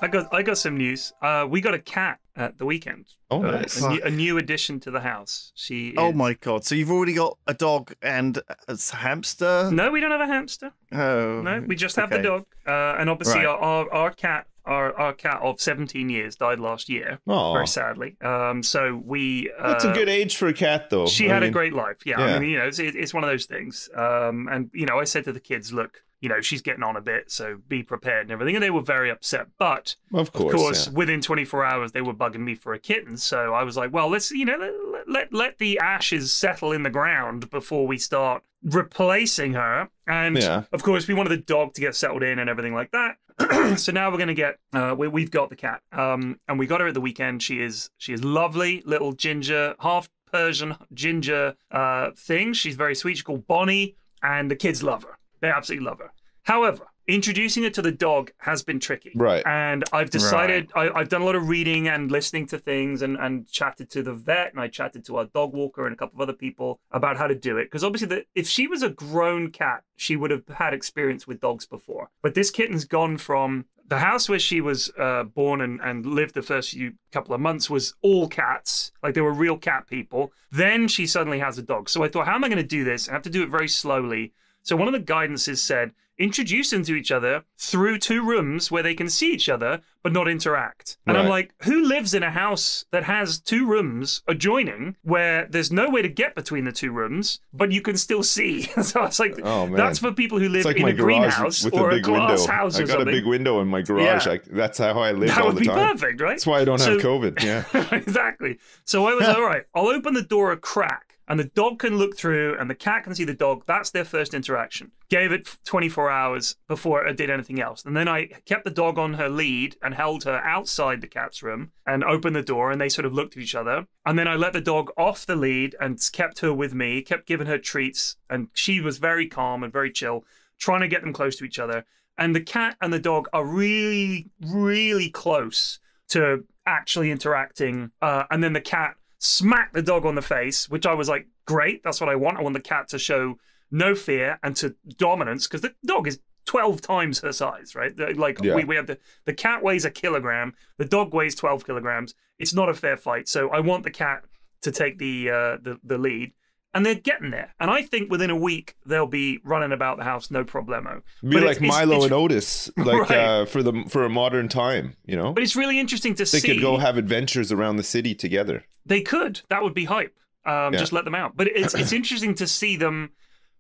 I got I got some news. Uh, we got a cat at the weekend. Oh, uh, nice. A new, a new addition to the house. She. Is... Oh my God! So you've already got a dog and a hamster? No, we don't have a hamster. Oh. No, we just have okay. the dog. Uh, and obviously, right. our, our our cat. Our, our cat of seventeen years died last year, aww. Very sadly. Um, so we... Uh, That's a good age for a cat, though. She I had mean, a great life, yeah. yeah. I mean, you know, it's, it's one of those things. Um, and, you know, I said to the kids, look, you know, she's getting on a bit, so be prepared and everything. And they were very upset. But, of course, of course yeah. within twenty-four hours, they were bugging me for a kitten. So I was like, well, let's, you know, let, let, let the ashes settle in the ground before we start replacing her. And, yeah. of course, we wanted the dog to get settled in and everything like that. So now we're going to get, uh, we, we've got the cat, um, and we got her at the weekend. She is she is lovely, little ginger, half Persian ginger uh, thing. She's very sweet. She's called Bonnie, and the kids love her. They absolutely love her. However, introducing it to the dog has been tricky. Right. And I've decided, right. I, I've done a lot of reading and listening to things and, and chatted to the vet, and I chatted to our dog walker and a couple of other people about how to do it. Because obviously, the, if she was a grown cat, she would have had experience with dogs before. But this kitten's gone from the house where she was uh, born and, and lived the first few couple of months was all cats. Like, they were real cat people. Then she suddenly has a dog. So I thought, how am I going to do this? I have to do it very slowly. So one of the guidances said, introduce them to each other through two rooms where they can see each other but not interact. And right. I'm like, who lives in a house that has two rooms adjoining where there's no way to get between the two rooms, but you can still see? So I was like, oh, that's for people who live like in a greenhouse or a, a glass window. house or something. I got something. a big window in my garage. Yeah. I, that's how I live that all the time. That would be perfect, right? That's why I don't so, have COVID, yeah. Exactly. So I was all right, I'll open the door a crack. And the dog can look through and the cat can see the dog. That's their first interaction. Gave it twenty-four hours before it did anything else. And then I kept the dog on her lead and held her outside the cat's room and opened the door, and they sort of looked at each other. And then I let the dog off the lead and kept her with me, kept giving her treats. And she was very calm and very chill, trying to get them close to each other. And the cat and the dog are really, really close to actually interacting. Uh, and then the cat smacked the dog on the face, which I was like, great, that's what I want. I want the cat to show no fear and to dominance, because the dog is twelve times her size, right? Like, yeah. we, we have the, the cat weighs a kilogram, the dog weighs twelve kilograms. It's not a fair fight. So I want the cat to take the, uh, the, the lead. And they're getting there. And I think within a week, they'll be running about the house, no problemo. Be but like it's, Milo it's, it's, and Otis, like right. uh, for the for a modern time, you know? But it's really interesting to they see. They could go have adventures around the city together. They could. That would be hype. Um, yeah. Just let them out. But it's, it's interesting to see them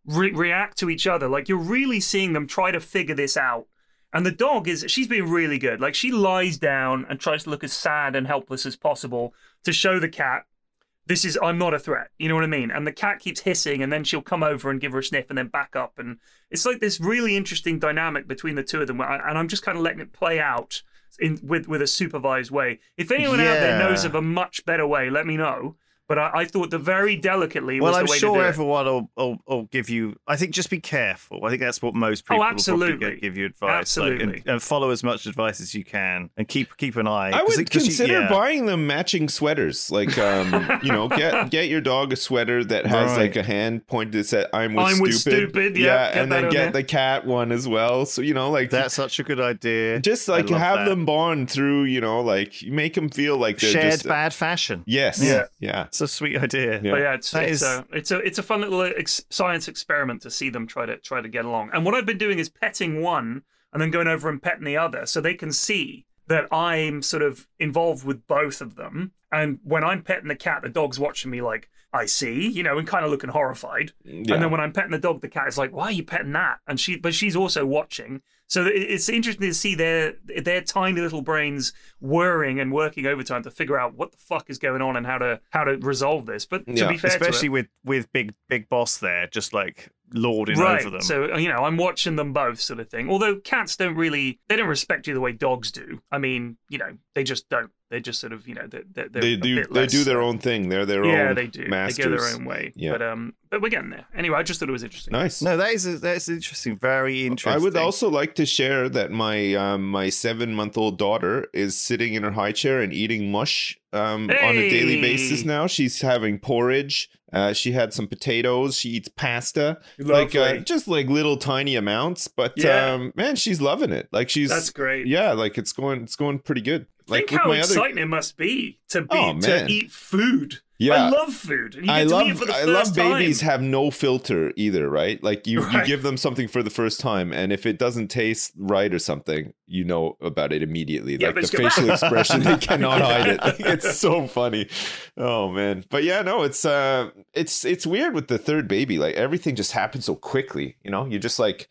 re react to each other. Like, you're really seeing them try to figure this out. And the dog is, she's been really good. Like, she lies down and tries to look as sad and helpless as possible to show the cat, this is, I'm not a threat. You know what I mean? And the cat keeps hissing, and then she'll come over and give her a sniff and then back up. And it's like this really interesting dynamic between the two of them. And I'm just kind of letting it play out in with, with a supervised way. If anyone yeah. out there knows of a much better way, let me know. But I, I thought the very delicately well, was I'm the way sure to do everyone it. Will, will, will give you, I think just be careful. I think that's what most people oh, absolutely. will probably give you advice. Absolutely. Like, and, and follow as much advice as you can, and keep keep an eye. I would it, consider you, yeah. buying them matching sweaters. Like, um, you know, get get your dog a sweater that has right. like a hand pointed that says, I'm with I'm stupid. With stupid. Yeah, yeah and then get there. the cat one as well. So, you know, like. That's such a good idea. Just like have that. them bond through, you know, like make them feel like they're Shared just, bad fashion. Yes. Yeah. Yeah. It's a sweet idea, yeah. But yeah, it's it's, is... a, it's a it's a fun little ex science experiment to see them try to try to get along. And what I've been doing is petting one and then going over and petting the other, so they can see that I'm sort of involved with both of them. And when I'm petting the cat, the dog's watching me like, I see, you know, and kind of looking horrified. Yeah. And then when I'm petting the dog, the cat is like, why are you petting that? And she, but she's also watching. So it's interesting to see their their tiny little brains whirring and working overtime to figure out what the fuck is going on and how to how to resolve this. But to yeah. be fair, especially to it, with with big big boss there, just like lording right. over them. So you know, I'm watching them both, sort of thing. Although cats don't really, they don't respect you the way dogs do. I mean, you know, they just don't. They just sort of, you know, they're, they're they do they do their own thing. They're their yeah, own they do. masters. They go their own way. Yeah. But um, but we're getting there. Anyway, I just thought it was interesting. Nice. No, that is a, that's interesting. Very interesting. I would also like to share that my um, my seven month old daughter is sitting in her high chair and eating mush um, hey! on a daily basis now. She's having porridge. Uh, she had some potatoes. She eats pasta, Lovely. like uh, just like little tiny amounts. But yeah. um, man, she's loving it. Like she's that's great. Yeah, like it's going it's going pretty good. Like Think how exciting other... it must be to be oh, to eat food. Yeah. I love food. And you I, get to love, eat it for the I first love babies time. Have no filter either, right? Like you, right. you give them something for the first time, and if it doesn't taste right or something, you know about it immediately. Yeah, like the facial good. expression, they cannot hide it. Like, it's so funny. Oh man. But yeah, no, it's uh it's it's weird with the third baby. Like everything just happens so quickly, you know? You just like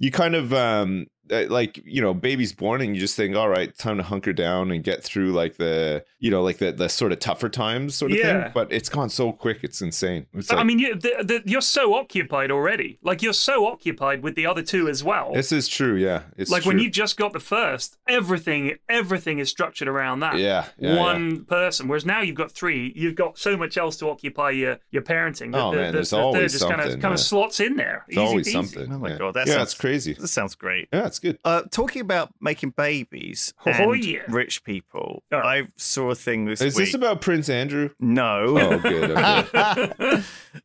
you kind of um like, you know, baby's born and you just think, all right, time to hunker down and get through like the, you know, like the, the sort of tougher times sort of yeah. thing. Yeah. But it's gone so quick, it's insane. It's but, like, I mean, you, the, the, you're so occupied already. Like, you're so occupied with the other two as well. This is true, yeah. It's like, true. When you just got the first, everything everything is structured around that. Yeah. yeah One yeah. person. Whereas now you've got three, you've got so much else to occupy your, your parenting. Oh, the, man, the, there's the, always just something. Kind of, kind yeah. of slots in there. There's always peasy. something. Oh, my yeah. God. That yeah, sounds, that's crazy. That sounds great. Yeah, it's good. Uh, talking about making babies oh, and yeah. rich people, oh. I saw a thing this is week. Is this about Prince Andrew? No. Oh, good. Okay.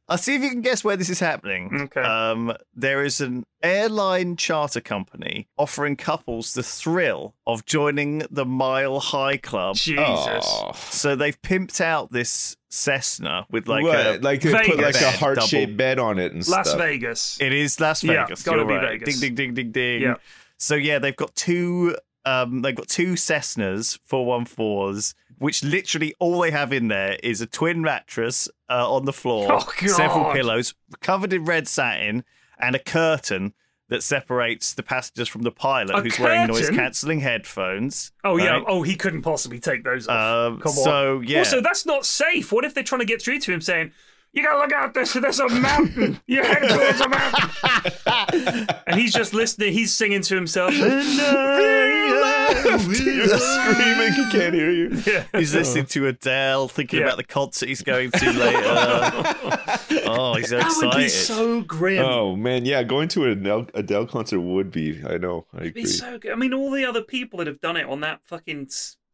I'll see if you can guess where this is happening. Okay. Um, there is an airline charter company offering couples the thrill of joining the Mile High Club. Jesus. Oh. So they've pimped out this Cessna with like what? a like they put like a heart shaped bed on it and Las stuff. Las Vegas. It is Las Vegas. Yeah, gotta You're be right. Vegas. Ding ding ding ding ding. Yeah. So yeah, they've got two. Um, they've got two Cessnas four one fours, which literally all they have in there is a twin mattress uh, on the floor, oh, several pillows covered in red satin, and a curtain that separates the passengers from the pilot, a who's curtain? wearing noise-cancelling headphones. Oh, right? yeah. Oh, he couldn't possibly take those off. Um, Come on. So, yeah. Also, that's not safe. What if they're trying to get through to him saying, "You gotta look out, there's, there's a mountain. Your head towards a mountain." And he's just listening, he's singing to himself. You're screaming, he can't hear you. Yeah. He's listening to Adele, thinking yeah. about the concert he's going to later. Oh, he's so that excited. That would be so grim. Oh, man, yeah, going to an Adele, Adele concert would be, I know, I It'd agree. Be so good. I mean, all the other people that have done it on that fucking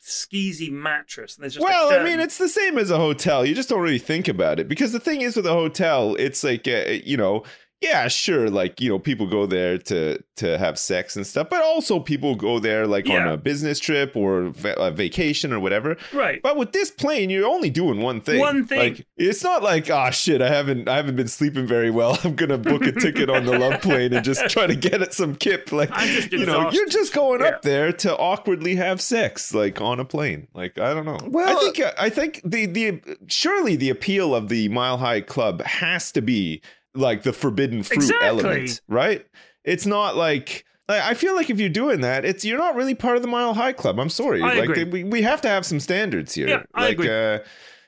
skeezy mattress, and there's just well I mean it's the same as a hotel. You just don't really think about it, because the thing is with a hotel, it's like uh, you know yeah sure like you know people go there to to have sex and stuff, but also people go there like yeah. on a business trip or va a vacation or whatever, right? But with this plane, you're only doing one thing one thing like, it's not like, oh shit, i haven't i haven't been sleeping very well, I'm gonna book a ticket on the love plane and just try to get at some kip. Like, you know, you're just going yeah. up there to awkwardly have sex, like on a plane. Like, I don't know. Well, i think i think the the surely the appeal of the Mile High Club has to be like the forbidden fruit exactly. element, right? It's not like, I feel like if you're doing that, it's you're not really part of the Mile High Club. I'm sorry, I like agree. They, we, we have to have some standards here. Yeah, I like agree. uh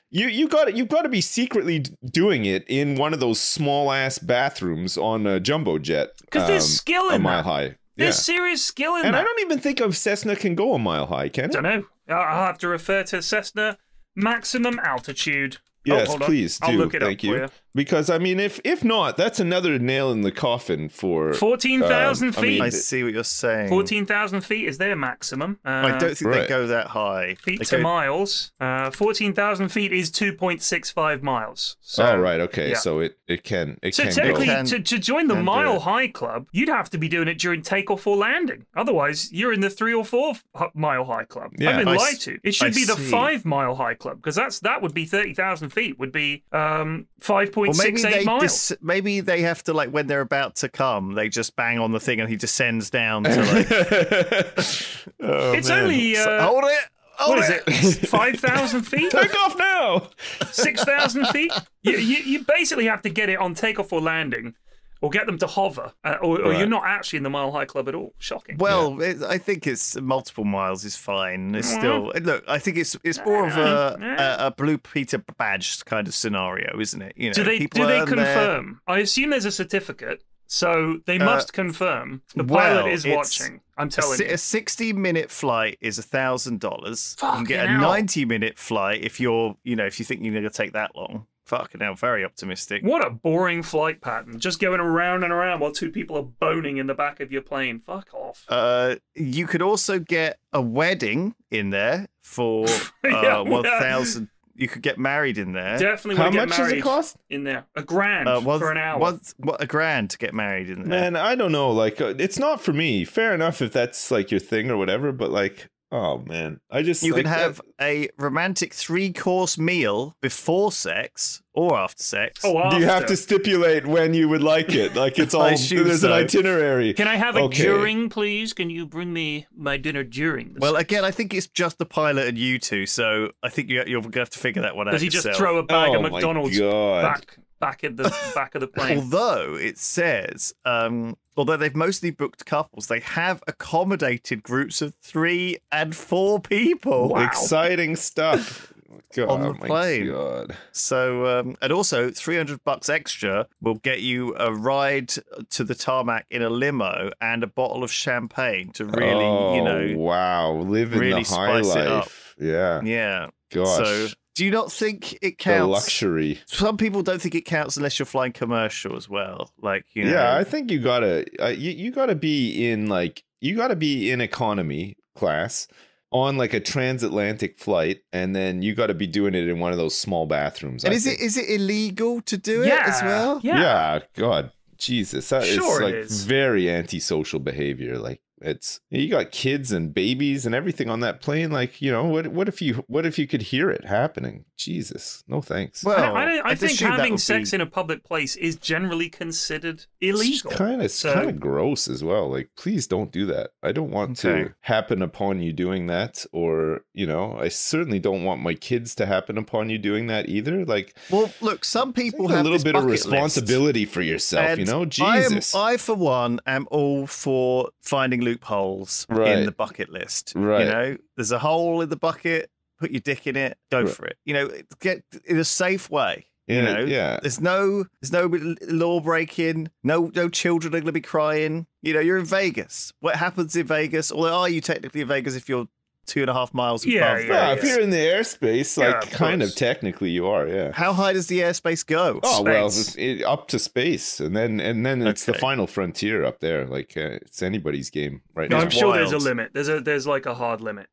you you got you've got to be secretly doing it in one of those small ass bathrooms on a jumbo jet, because um, there's skill in a mile that. high there's yeah. serious skill in and that. I don't even think a Cessna can go a mile high, can it? Don't know, I'll have to refer to Cessna maximum altitude. Yes, oh, please do. I'll look it Thank up you. For you. Because I mean, if if not, that's another nail in the coffin for fourteen thousand um, feet. I, mean, I see what you're saying. Fourteen thousand feet is their maximum. Uh, I don't think right. they go that high. Feet they to go... miles. Uh, fourteen thousand feet is two point six five miles. So, oh right, okay. Yeah. So it it can it so can. So technically, go. to to join the Mile High Club, you'd have to be doing it during takeoff or landing. Otherwise, you're in the three or four Mile High Club. Yeah, I've been lied to. It should I be the see. five Mile High Club, because that's that would be thirty thousand feet. Would be um five point. Well, maybe, Six, eight they dis maybe they have to, like, when they're about to come, they just bang on the thing and he descends down to, like... oh, it's man. only... Uh, hold it! Hold what it. is it? five thousand feet? Take off now! six thousand feet? You, you, you basically have to get it on takeoff or landing, or get them to hover, uh, or, or right. you're not actually in the Mile High Club at all. Shocking. Well, yeah. it, I think it's multiple miles is fine. It's yeah. still look. I think it's it's more of a, yeah. a, a Blue Peter badge kind of scenario, isn't it? You know, do they do they confirm? Their... I assume there's a certificate, so they must uh, confirm. The pilot well, is watching. I'm telling a, you, a sixty minute flight is a thousand dollars. You can get a ninety minute flight if you're you know if you think you're going to take that long. Fucking hell, very optimistic. What a boring flight pattern. Just going around and around while two people are boning in the back of your plane. Fuck off. Uh, you could also get a wedding in there for uh, yeah, one thousand. Yeah. You could get married in there. Definitely want to get married. How much does it cost? In there. A grand uh, was, for an hour. Was, what, a grand to get married in there. Man, I don't know. Like, uh, it's not for me. Fair enough if that's, like, your thing or whatever, but, like... Oh, man. I just You like, can have uh, a romantic three-course meal before sex or after sex. Oh, after. Do you have to stipulate when you would like it? Like, it's all... There's so. an itinerary. Can I have okay. it during, please? Can you bring me my dinner during this? Well, again, I think it's just the pilot and you two, so I think you, you're going to have to figure that one out Does he yourself. just throw a bag oh, of McDonald's back, back at the back of the plane? Although, it says... Um, Although they've mostly booked couples, they have accommodated groups of three and four people. Wow. Exciting stuff. God, on the plane. God. So, um, and also three hundred bucks extra will get you a ride to the tarmac in a limo and a bottle of champagne to really, oh, you know, wow, living really the high spice life. It up. Yeah. Yeah. Gosh. So, do you not think it counts? The luxury. Some people don't think it counts unless you're flying commercial as well. Like, you know. Yeah, I think you gotta uh, you you gotta be in like you gotta be in economy class on like a transatlantic flight, and then you got to be doing it in one of those small bathrooms. And I is think. it is it illegal to do it yeah. as well? Yeah. Yeah. God, Jesus, that sure is like it is. very antisocial behavior. Like. It's you got kids and babies and everything on that plane. Like, you know, what what if you what if you could hear it happening? Jesus, no thanks. Well, I, I, I think having sex be... in a public place is generally considered illegal. It's kind of so... kind of gross as well. Like, please don't do that. I don't want okay. to happen upon you doing that, or you know, I certainly don't want my kids to happen upon you doing that either. Like, well, look, some people have a little bit of responsibility list. for yourself. And you know, Jesus, I, am, I for one am all for finding loopholes. Holes right. in the bucket list, right? You know, there's a hole in the bucket. Put your dick in it. Go right. for it. You know, get in a safe way. You in know, it, yeah. There's no, there's no law breaking. No, no children are going to be crying. You know, you're in Vegas. What happens in Vegas? Or are you technically in Vegas if you're two and a half miles yeah, above? Yeah, yeah, if you're in the airspace, like yeah, kind of technically you are. Yeah. How high does the airspace go? Oh space. well, it's, it, up to space, and then and then it's okay. the final frontier up there. Like uh, it's anybody's game right no, now. I'm sure Wild. there's a limit. There's a there's like a hard limit,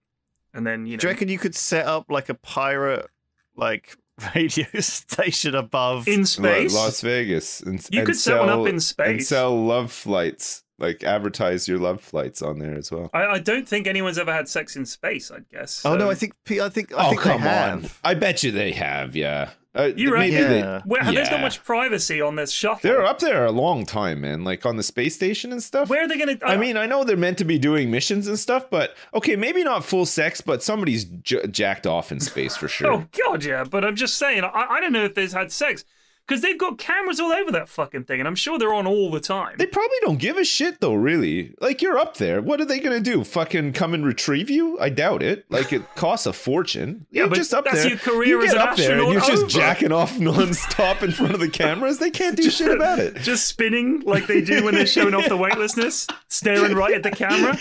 and then you know. Do you reckon you could set up like a pirate like radio station above in space, La Las Vegas? And, you and could sell, set one up in space and sell love flights. Like, advertise your love flights on there as well. I, I don't think anyone's ever had sex in space, I guess. So. Oh, no, I think I think, I oh, think they have. On. I bet you they have, yeah. Uh, you reckon? Maybe yeah. They, Where, yeah. There's not much privacy on this shuttle. They're up there a long time, man. Like, on the space station and stuff. Where are they going to... I mean, I know they're meant to be doing missions and stuff, but... Okay, maybe not full sex, but somebody's j jacked off in space for sure. Oh, God, yeah. But I'm just saying, I, I don't know if they've had sex. Because they've got cameras all over that fucking thing, and I'm sure they're on all the time. They probably don't give a shit, though, really. Like, you're up there. What are they going to do? Fucking come and retrieve you? I doubt it. Like, it costs a fortune. Yeah, you're but just up that's there. your career you as an astronaut. You get up there, and you're just over. jacking off nonstop in front of the cameras. They can't do just, shit about it. Just spinning like they do when they're showing off the weightlessness, staring right at the camera.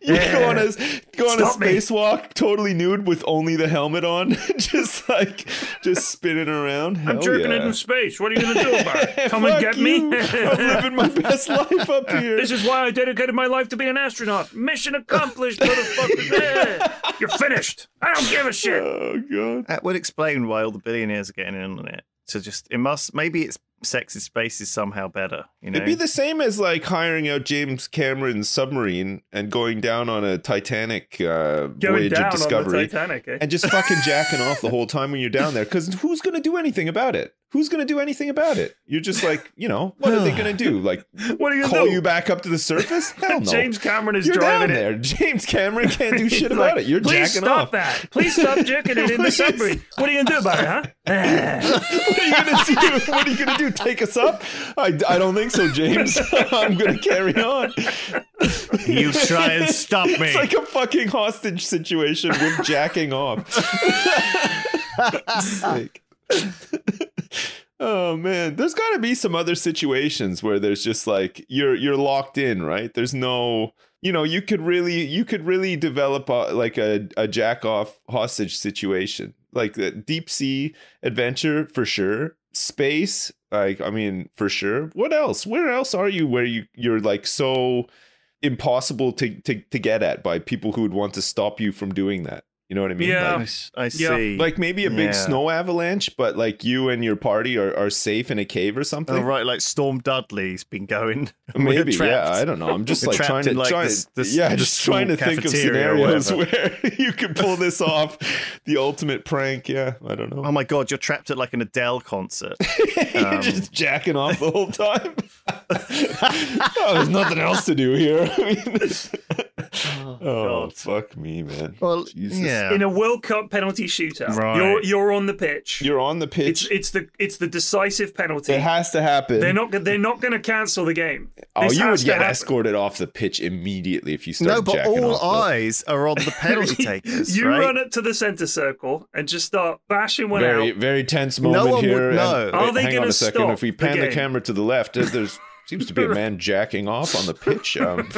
You go on a, go on a spacewalk, totally nude, with only the helmet on. Just, like, just spinning around. I'm Hell jerking yeah. it in space. What are you going to do about it? Come and get you. me? I'm living my best life up here. This is why I dedicated my life to being an astronaut. Mission accomplished, motherfucker. You're finished. I don't give a shit. Oh, God. That would explain why all the billionaires are getting in on it. So just, it must, maybe it's sex in space is somehow better. You know? It'd be the same as like hiring out James Cameron's submarine and going down on a Titanic uh, voyage of discovery. Titanic, eh? And just fucking jacking off the whole time when you're down there. Because who's going to do anything about it? Who's going to do anything about it? You're just like, you know, what are they going to do? Like, what are you gonna call do? you back up to the surface? Hell no. James Cameron is You're driving down there. It. James Cameron can't do shit about like, it. You're Please jacking off. Please stop that. Please stop jerking it in the submarine. What are you going to do about it, huh? What are you going to do? What are you going to do? Take us up? I, I don't think so, James. I'm going to carry on. You try and stop me. It's like a fucking hostage situation with jacking off. Sick. Oh man, there's got to be some other situations where there's just like you're you're locked in, right? There's no, you know, you could really you could really develop a, like a a jack off hostage situation, like the deep sea adventure for sure, space, like I mean for sure. What else? Where else are you where you you're like so impossible to to to get at by people who would want to stop you from doing that? You know what I mean? Yeah, like, I see. Like maybe a big yeah. snow avalanche, but like you and your party are, are safe in a cave or something. Oh, right, like Storm Dudley's been going. Maybe, yeah. I don't know. I'm just like trying to, like trying, this, this, yeah, just trying to think of scenarios where you could pull this off. The ultimate prank. Yeah, I don't know. Oh my God, you're trapped at like an Adele concert. You're um, just jacking off the whole time. Oh, there's nothing else to do here. I mean. Oh, God. Fuck me, man. Well, Jesus. Yeah. In a World Cup penalty shootout, right. you're you're on the pitch. You're on the pitch. It's, it's the it's the decisive penalty. It has to happen. They're not they're not going to cancel the game. Oh, this you would get happen. escorted off the pitch immediately if you start. No, but all eyes the... are on the penalty takers. You right? run up to the center circle and just start bashing one very, out. Very tense moment no one here. Would know. Are wait, they hang on a second. Stop if we pan the, the camera to the left, there's. Seems to be a man jacking off on the pitch. Um,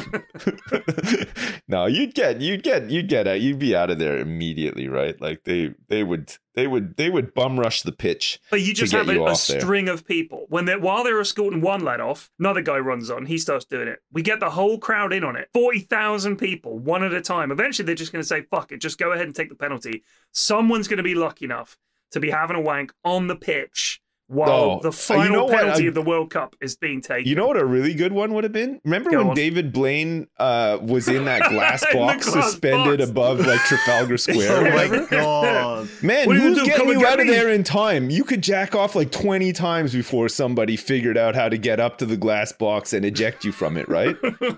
no, you'd get, you'd get, you'd get out, you'd be out of there immediately, right? Like they, they would, they would, they would bum rush the pitch. But you just have a, a string of people when they while they're escorting one lad off, another guy runs on. He starts doing it. We get the whole crowd in on it. Forty thousand people, one at a time. Eventually, they're just going to say, "Fuck it, just go ahead and take the penalty." Someone's going to be lucky enough to be having a wank on the pitch. While oh, the final you know penalty I, of the World Cup is being taken. You know what a really good one would have been? Remember Go when on. David Blaine uh, was in that glass box glass suspended box. above like Trafalgar Square? Oh my God. Man, what who's getting you out of there in time? You could jack off like twenty times before somebody figured out how to get up to the glass box and eject you from it, right?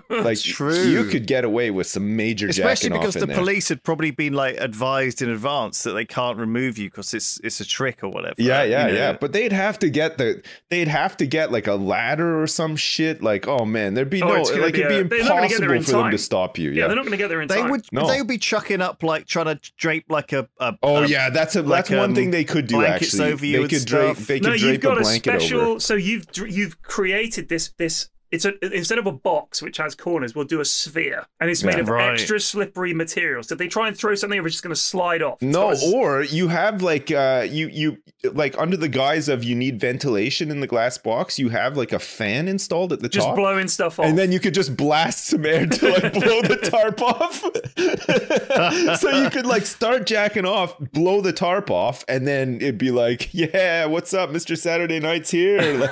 Like, true. You could get away with some major jacking off. Especially because the there. police had probably been like advised in advance that they can't remove you because it's, it's a trick or whatever. Yeah, right? yeah, you know? yeah. But they'd have have to get the they'd have to get like a ladder or some shit. Like, oh man, there'd be oh, no like it'd be, a, be impossible for time. them to stop you. Yeah, yeah, they're not gonna get there in they time. Would, no. They would be chucking up like trying to drape like a, a oh a, yeah that's a like that's um, one thing they could do actually. Over you they could drape they could no, drape a blanket a special, over. So you've you've created this this. It's a, instead of a box which has corners, we'll do a sphere, and it's made yeah, of right. extra slippery materials. So if they try and throw something, it's just going to slide off. It's no, a... or you have like uh, you you like under the guise of you need ventilation in the glass box, you have like a fan installed at the just top, just blowing stuff off, and then you could just blast some air to like blow the tarp off. So you could like start jacking off, blow the tarp off, and then it'd be like, yeah, what's up, Mister Saturday Night's here. Like,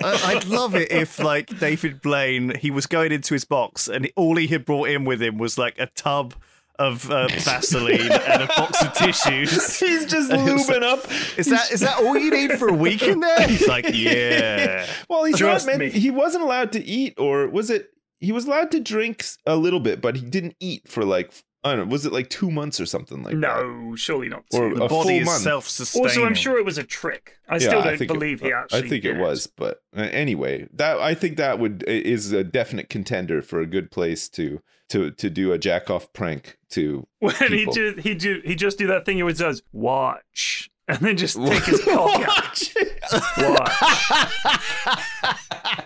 I'd love it if, like, David Blaine, he was going into his box and all he had brought in with him was, like, a tub of uh, Vaseline and a box of tissues. He's just lubing up. Is that is that all you need for a week in there? He's like, yeah. Well, he's not meant, he wasn't allowed to eat, or was it? He was allowed to drink a little bit, but he didn't eat for, like, I don't know, was it like two months or something like no, that? No, surely not two. Or the a body is self-sustaining. Also, I'm sure it was a trick. I yeah, still don't I believe it, he actually I think did. it was, but anyway, that I think that would is a definite contender for a good place to to to do a jack-off prank to When he just, he, do, he just do that thing he always does, watch, and then just take his cock watch.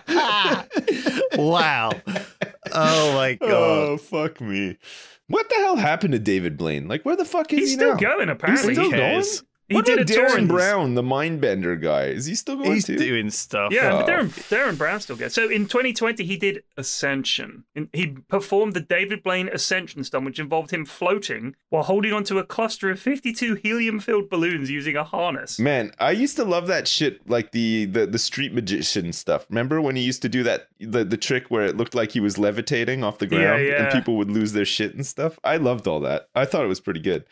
out. Watch. Wow. Oh, my God. Oh, fuck me. What the hell happened to David Blaine? Like, where the fuck is He's he now? He's still going, apparently. He's still going? He what did about a Darren Torrance? Brown, the mindbender guy? Is he still going He's too? doing stuff. Yeah, oh. but Darren, Darren Brown still goes. So in twenty twenty, he did Ascension. He performed the David Blaine Ascension stunt, which involved him floating while holding onto a cluster of fifty-two helium-filled balloons using a harness. Man, I used to love that shit, like the, the, the street magician stuff. Remember when he used to do that, the, the trick where it looked like he was levitating off the ground yeah, yeah. and people would lose their shit and stuff? I loved all that. I thought it was pretty good.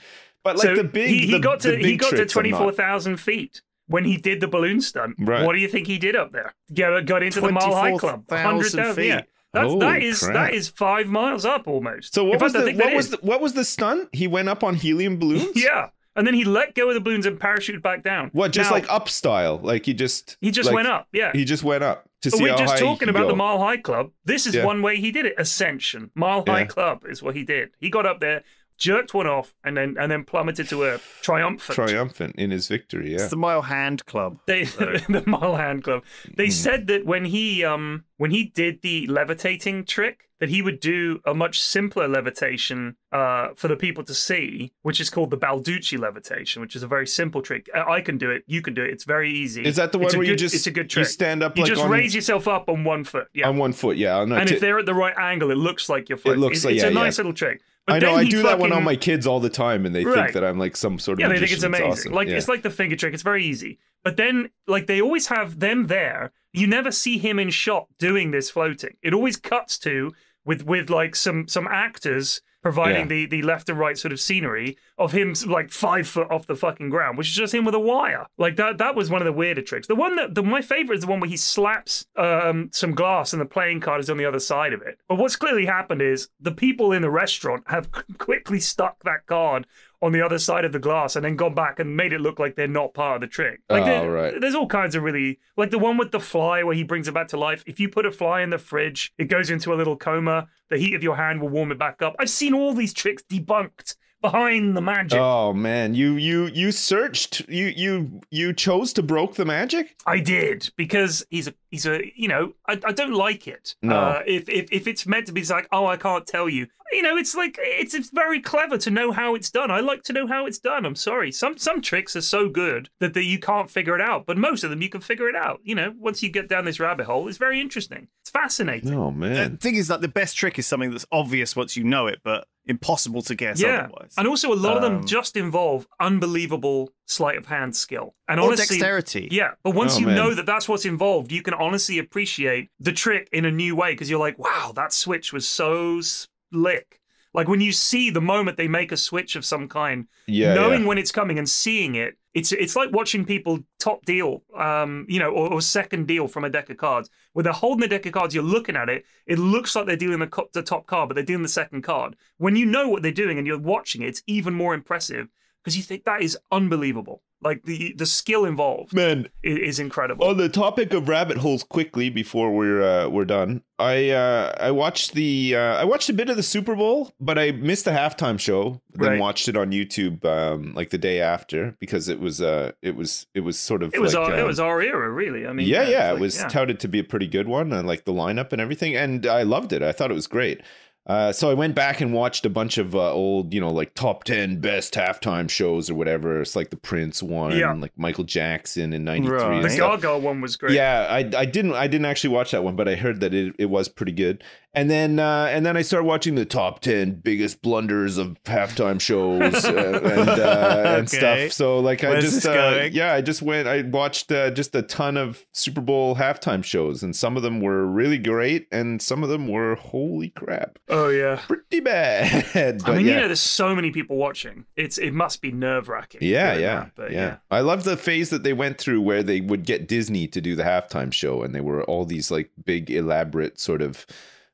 But like so the big, he, he the, got to he got to twenty-four thousand feet when he did the balloon stunt. Right. What do you think he did up there? Got, got into the Mile High Club. one hundred thousand feet. Yeah. That's, oh, that is crap. that is five miles up almost. So what fact, was the what was the, what was the stunt? He went up on helium balloons. Yeah. And then he let go of the balloons and parachuted back down. What, just now, like up style? Like he just... He just like, went up, yeah. He just went up to but see how high We're just talking about go. the Mile High Club. This is yeah. one way he did it. Ascension. Mile High yeah. Club is what he did. He got up there, jerked one off, and then and then plummeted to earth, triumphant. Triumphant in his victory, yeah. It's the Mile Hand Club. They, the Mile Hand Club. They mm. said that when he um when he did the levitating trick, that he would do a much simpler levitation uh, for the people to see, which is called the Balducci levitation, which is a very simple trick. I can do it. You can do it. It's very easy. Is that the one it's where good, you just it's a good trick. You stand up? You like just on, raise yourself up on one foot. Yeah, on one foot. Yeah, and if they're at the right angle, it looks like your foot. It looks. It's, like, it's yeah, a nice yeah. little trick. But I know I do fucking... that one on my kids all the time, and they right. think that I'm like some sort of yeah. Magician. They think it's amazing. It's awesome. Like yeah. it's like the finger trick. It's very easy. But then, like, they always have them there. You never see him in shot doing this floating. It always cuts to with with like some some actors providing yeah. the, the left and right sort of scenery of him like five foot off the fucking ground, which is just him with a wire. Like that that was one of the weirder tricks. The one that the, my favorite is the one where he slaps um, some glass and the playing card is on the other side of it. But what's clearly happened is the people in the restaurant have quickly stuck that card on the other side of the glass and then gone back and made it look like they're not part of the trick. Like oh, right. There's all kinds of really, like the one with the fly where he brings it back to life. If you put a fly in the fridge, it goes into a little coma. The heat of your hand will warm it back up. I've seen all these tricks debunked behind the magic. Oh man, you you you searched, you you you chose to broke the magic? I did, because he's a he's a you know, I, I don't like it. No. Uh, if if if it's meant to be, it's like, oh, I can't tell you. You know, it's like it's it's very clever to know how it's done. I like to know how it's done. I'm sorry. Some some tricks are so good that, that you can't figure it out, but most of them you can figure it out. You know, once you get down this rabbit hole, it's very interesting. It's fascinating. Oh man. The thing is that the best trick is something that's obvious once you know it, but impossible to guess yeah. otherwise. And also a lot um, of them just involve unbelievable sleight of hand skill. And or honestly, dexterity. Yeah, but once oh, you man. know that that's what's involved, you can honestly appreciate the trick in a new way because you're like, wow, that switch was so slick. Like when you see the moment they make a switch of some kind, yeah, knowing yeah. when it's coming and seeing it, it's it's like watching people top deal, um, you know, or, or second deal from a deck of cards. When they're holding the deck of cards, you're looking at it. It looks like they're dealing the, co the top card, but they're dealing the second card. When you know what they're doing and you're watching it, it's even more impressive because you think that is unbelievable. Like the the skill involved, man, is, is incredible. On the topic of rabbit holes, quickly before we're uh, we're done, I uh, I watched the uh, I watched a bit of the Super Bowl, but I missed the halftime show. Right. Then watched it on YouTube um, like the day after because it was uh it was it was sort of it was like, our, um, it was our era, really. I mean, yeah, yeah, yeah it was, like, it was yeah. touted to be a pretty good one, and like the lineup and everything, and I loved it. I thought it was great. Uh, so I went back and watched a bunch of uh, old, you know, like top ten best halftime shows or whatever. It's like the Prince one, yeah. like Michael Jackson in ninety-three. Right. The Gaga one was great. Yeah, I, I didn't I didn't actually watch that one, but I heard that it, it was pretty good. And then uh, and then I started watching the top ten biggest blunders of halftime shows uh, and, uh, and okay. stuff. So like Where's I just uh, yeah, I just went. I watched uh, just a ton of Super Bowl halftime shows, and some of them were really great, and some of them were holy crap. Oh yeah, pretty bad. I mean, yeah. you know, there's so many people watching. It's it must be nerve wracking. Yeah, yeah, that, but yeah, yeah. I love the phase that they went through where they would get Disney to do the halftime show, and they were all these like big, elaborate sort of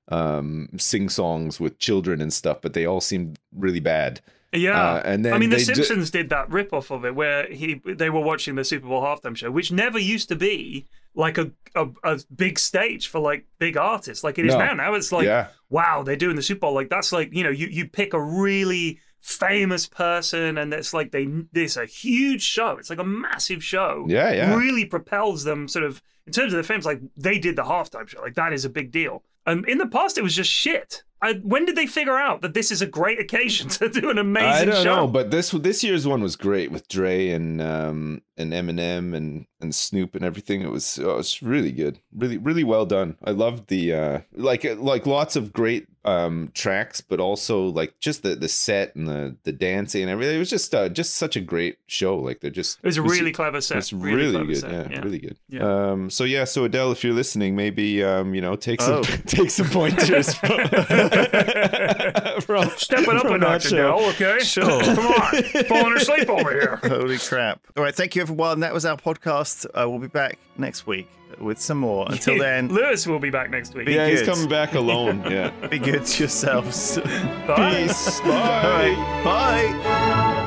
um, sing songs with children and stuff, but they all seemed really bad. Yeah, uh, and then I mean, The Simpsons did that ripoff of it where he they were watching the Super Bowl halftime show, which never used to be like a a, a big stage for like big artists like it is no. now. Now it's like, yeah. wow, they're doing the Super Bowl. Like that's like, you know, you you pick a really famous person, and it's like they there's a huge show. It's like a massive show. Yeah, yeah. Really propels them sort of in terms of the fame. Like they did the halftime show. Like that is a big deal. Um, in the past, it was just shit. I, when did they figure out that this is a great occasion to do an amazing show? I don't show? know, but this this year's one was great with Dre and um and Eminem and and Snoop and everything. It was oh, it was really good, really really well done. I loved the uh like like lots of great um tracks, but also like just the the set and the the dancing and everything. It was just uh, just such a great show. Like they're just it was a really it was, clever set. It's really, really good, set. Yeah, yeah, really good. Yeah. Um, so yeah, so Adele, if you're listening, maybe um you know take some oh. take some pointers. from, Stepping up a notch, Adele, okay? Sure. Come on. Falling asleep over here. Holy crap. All right, thank you everyone. That was our podcast. Uh, we'll be back next week with some more. Until then. Lewis will be back next week. Yeah, good. He's coming back alone. Yeah. Be good to yourselves. Bye. Peace. Bye. Bye. Bye.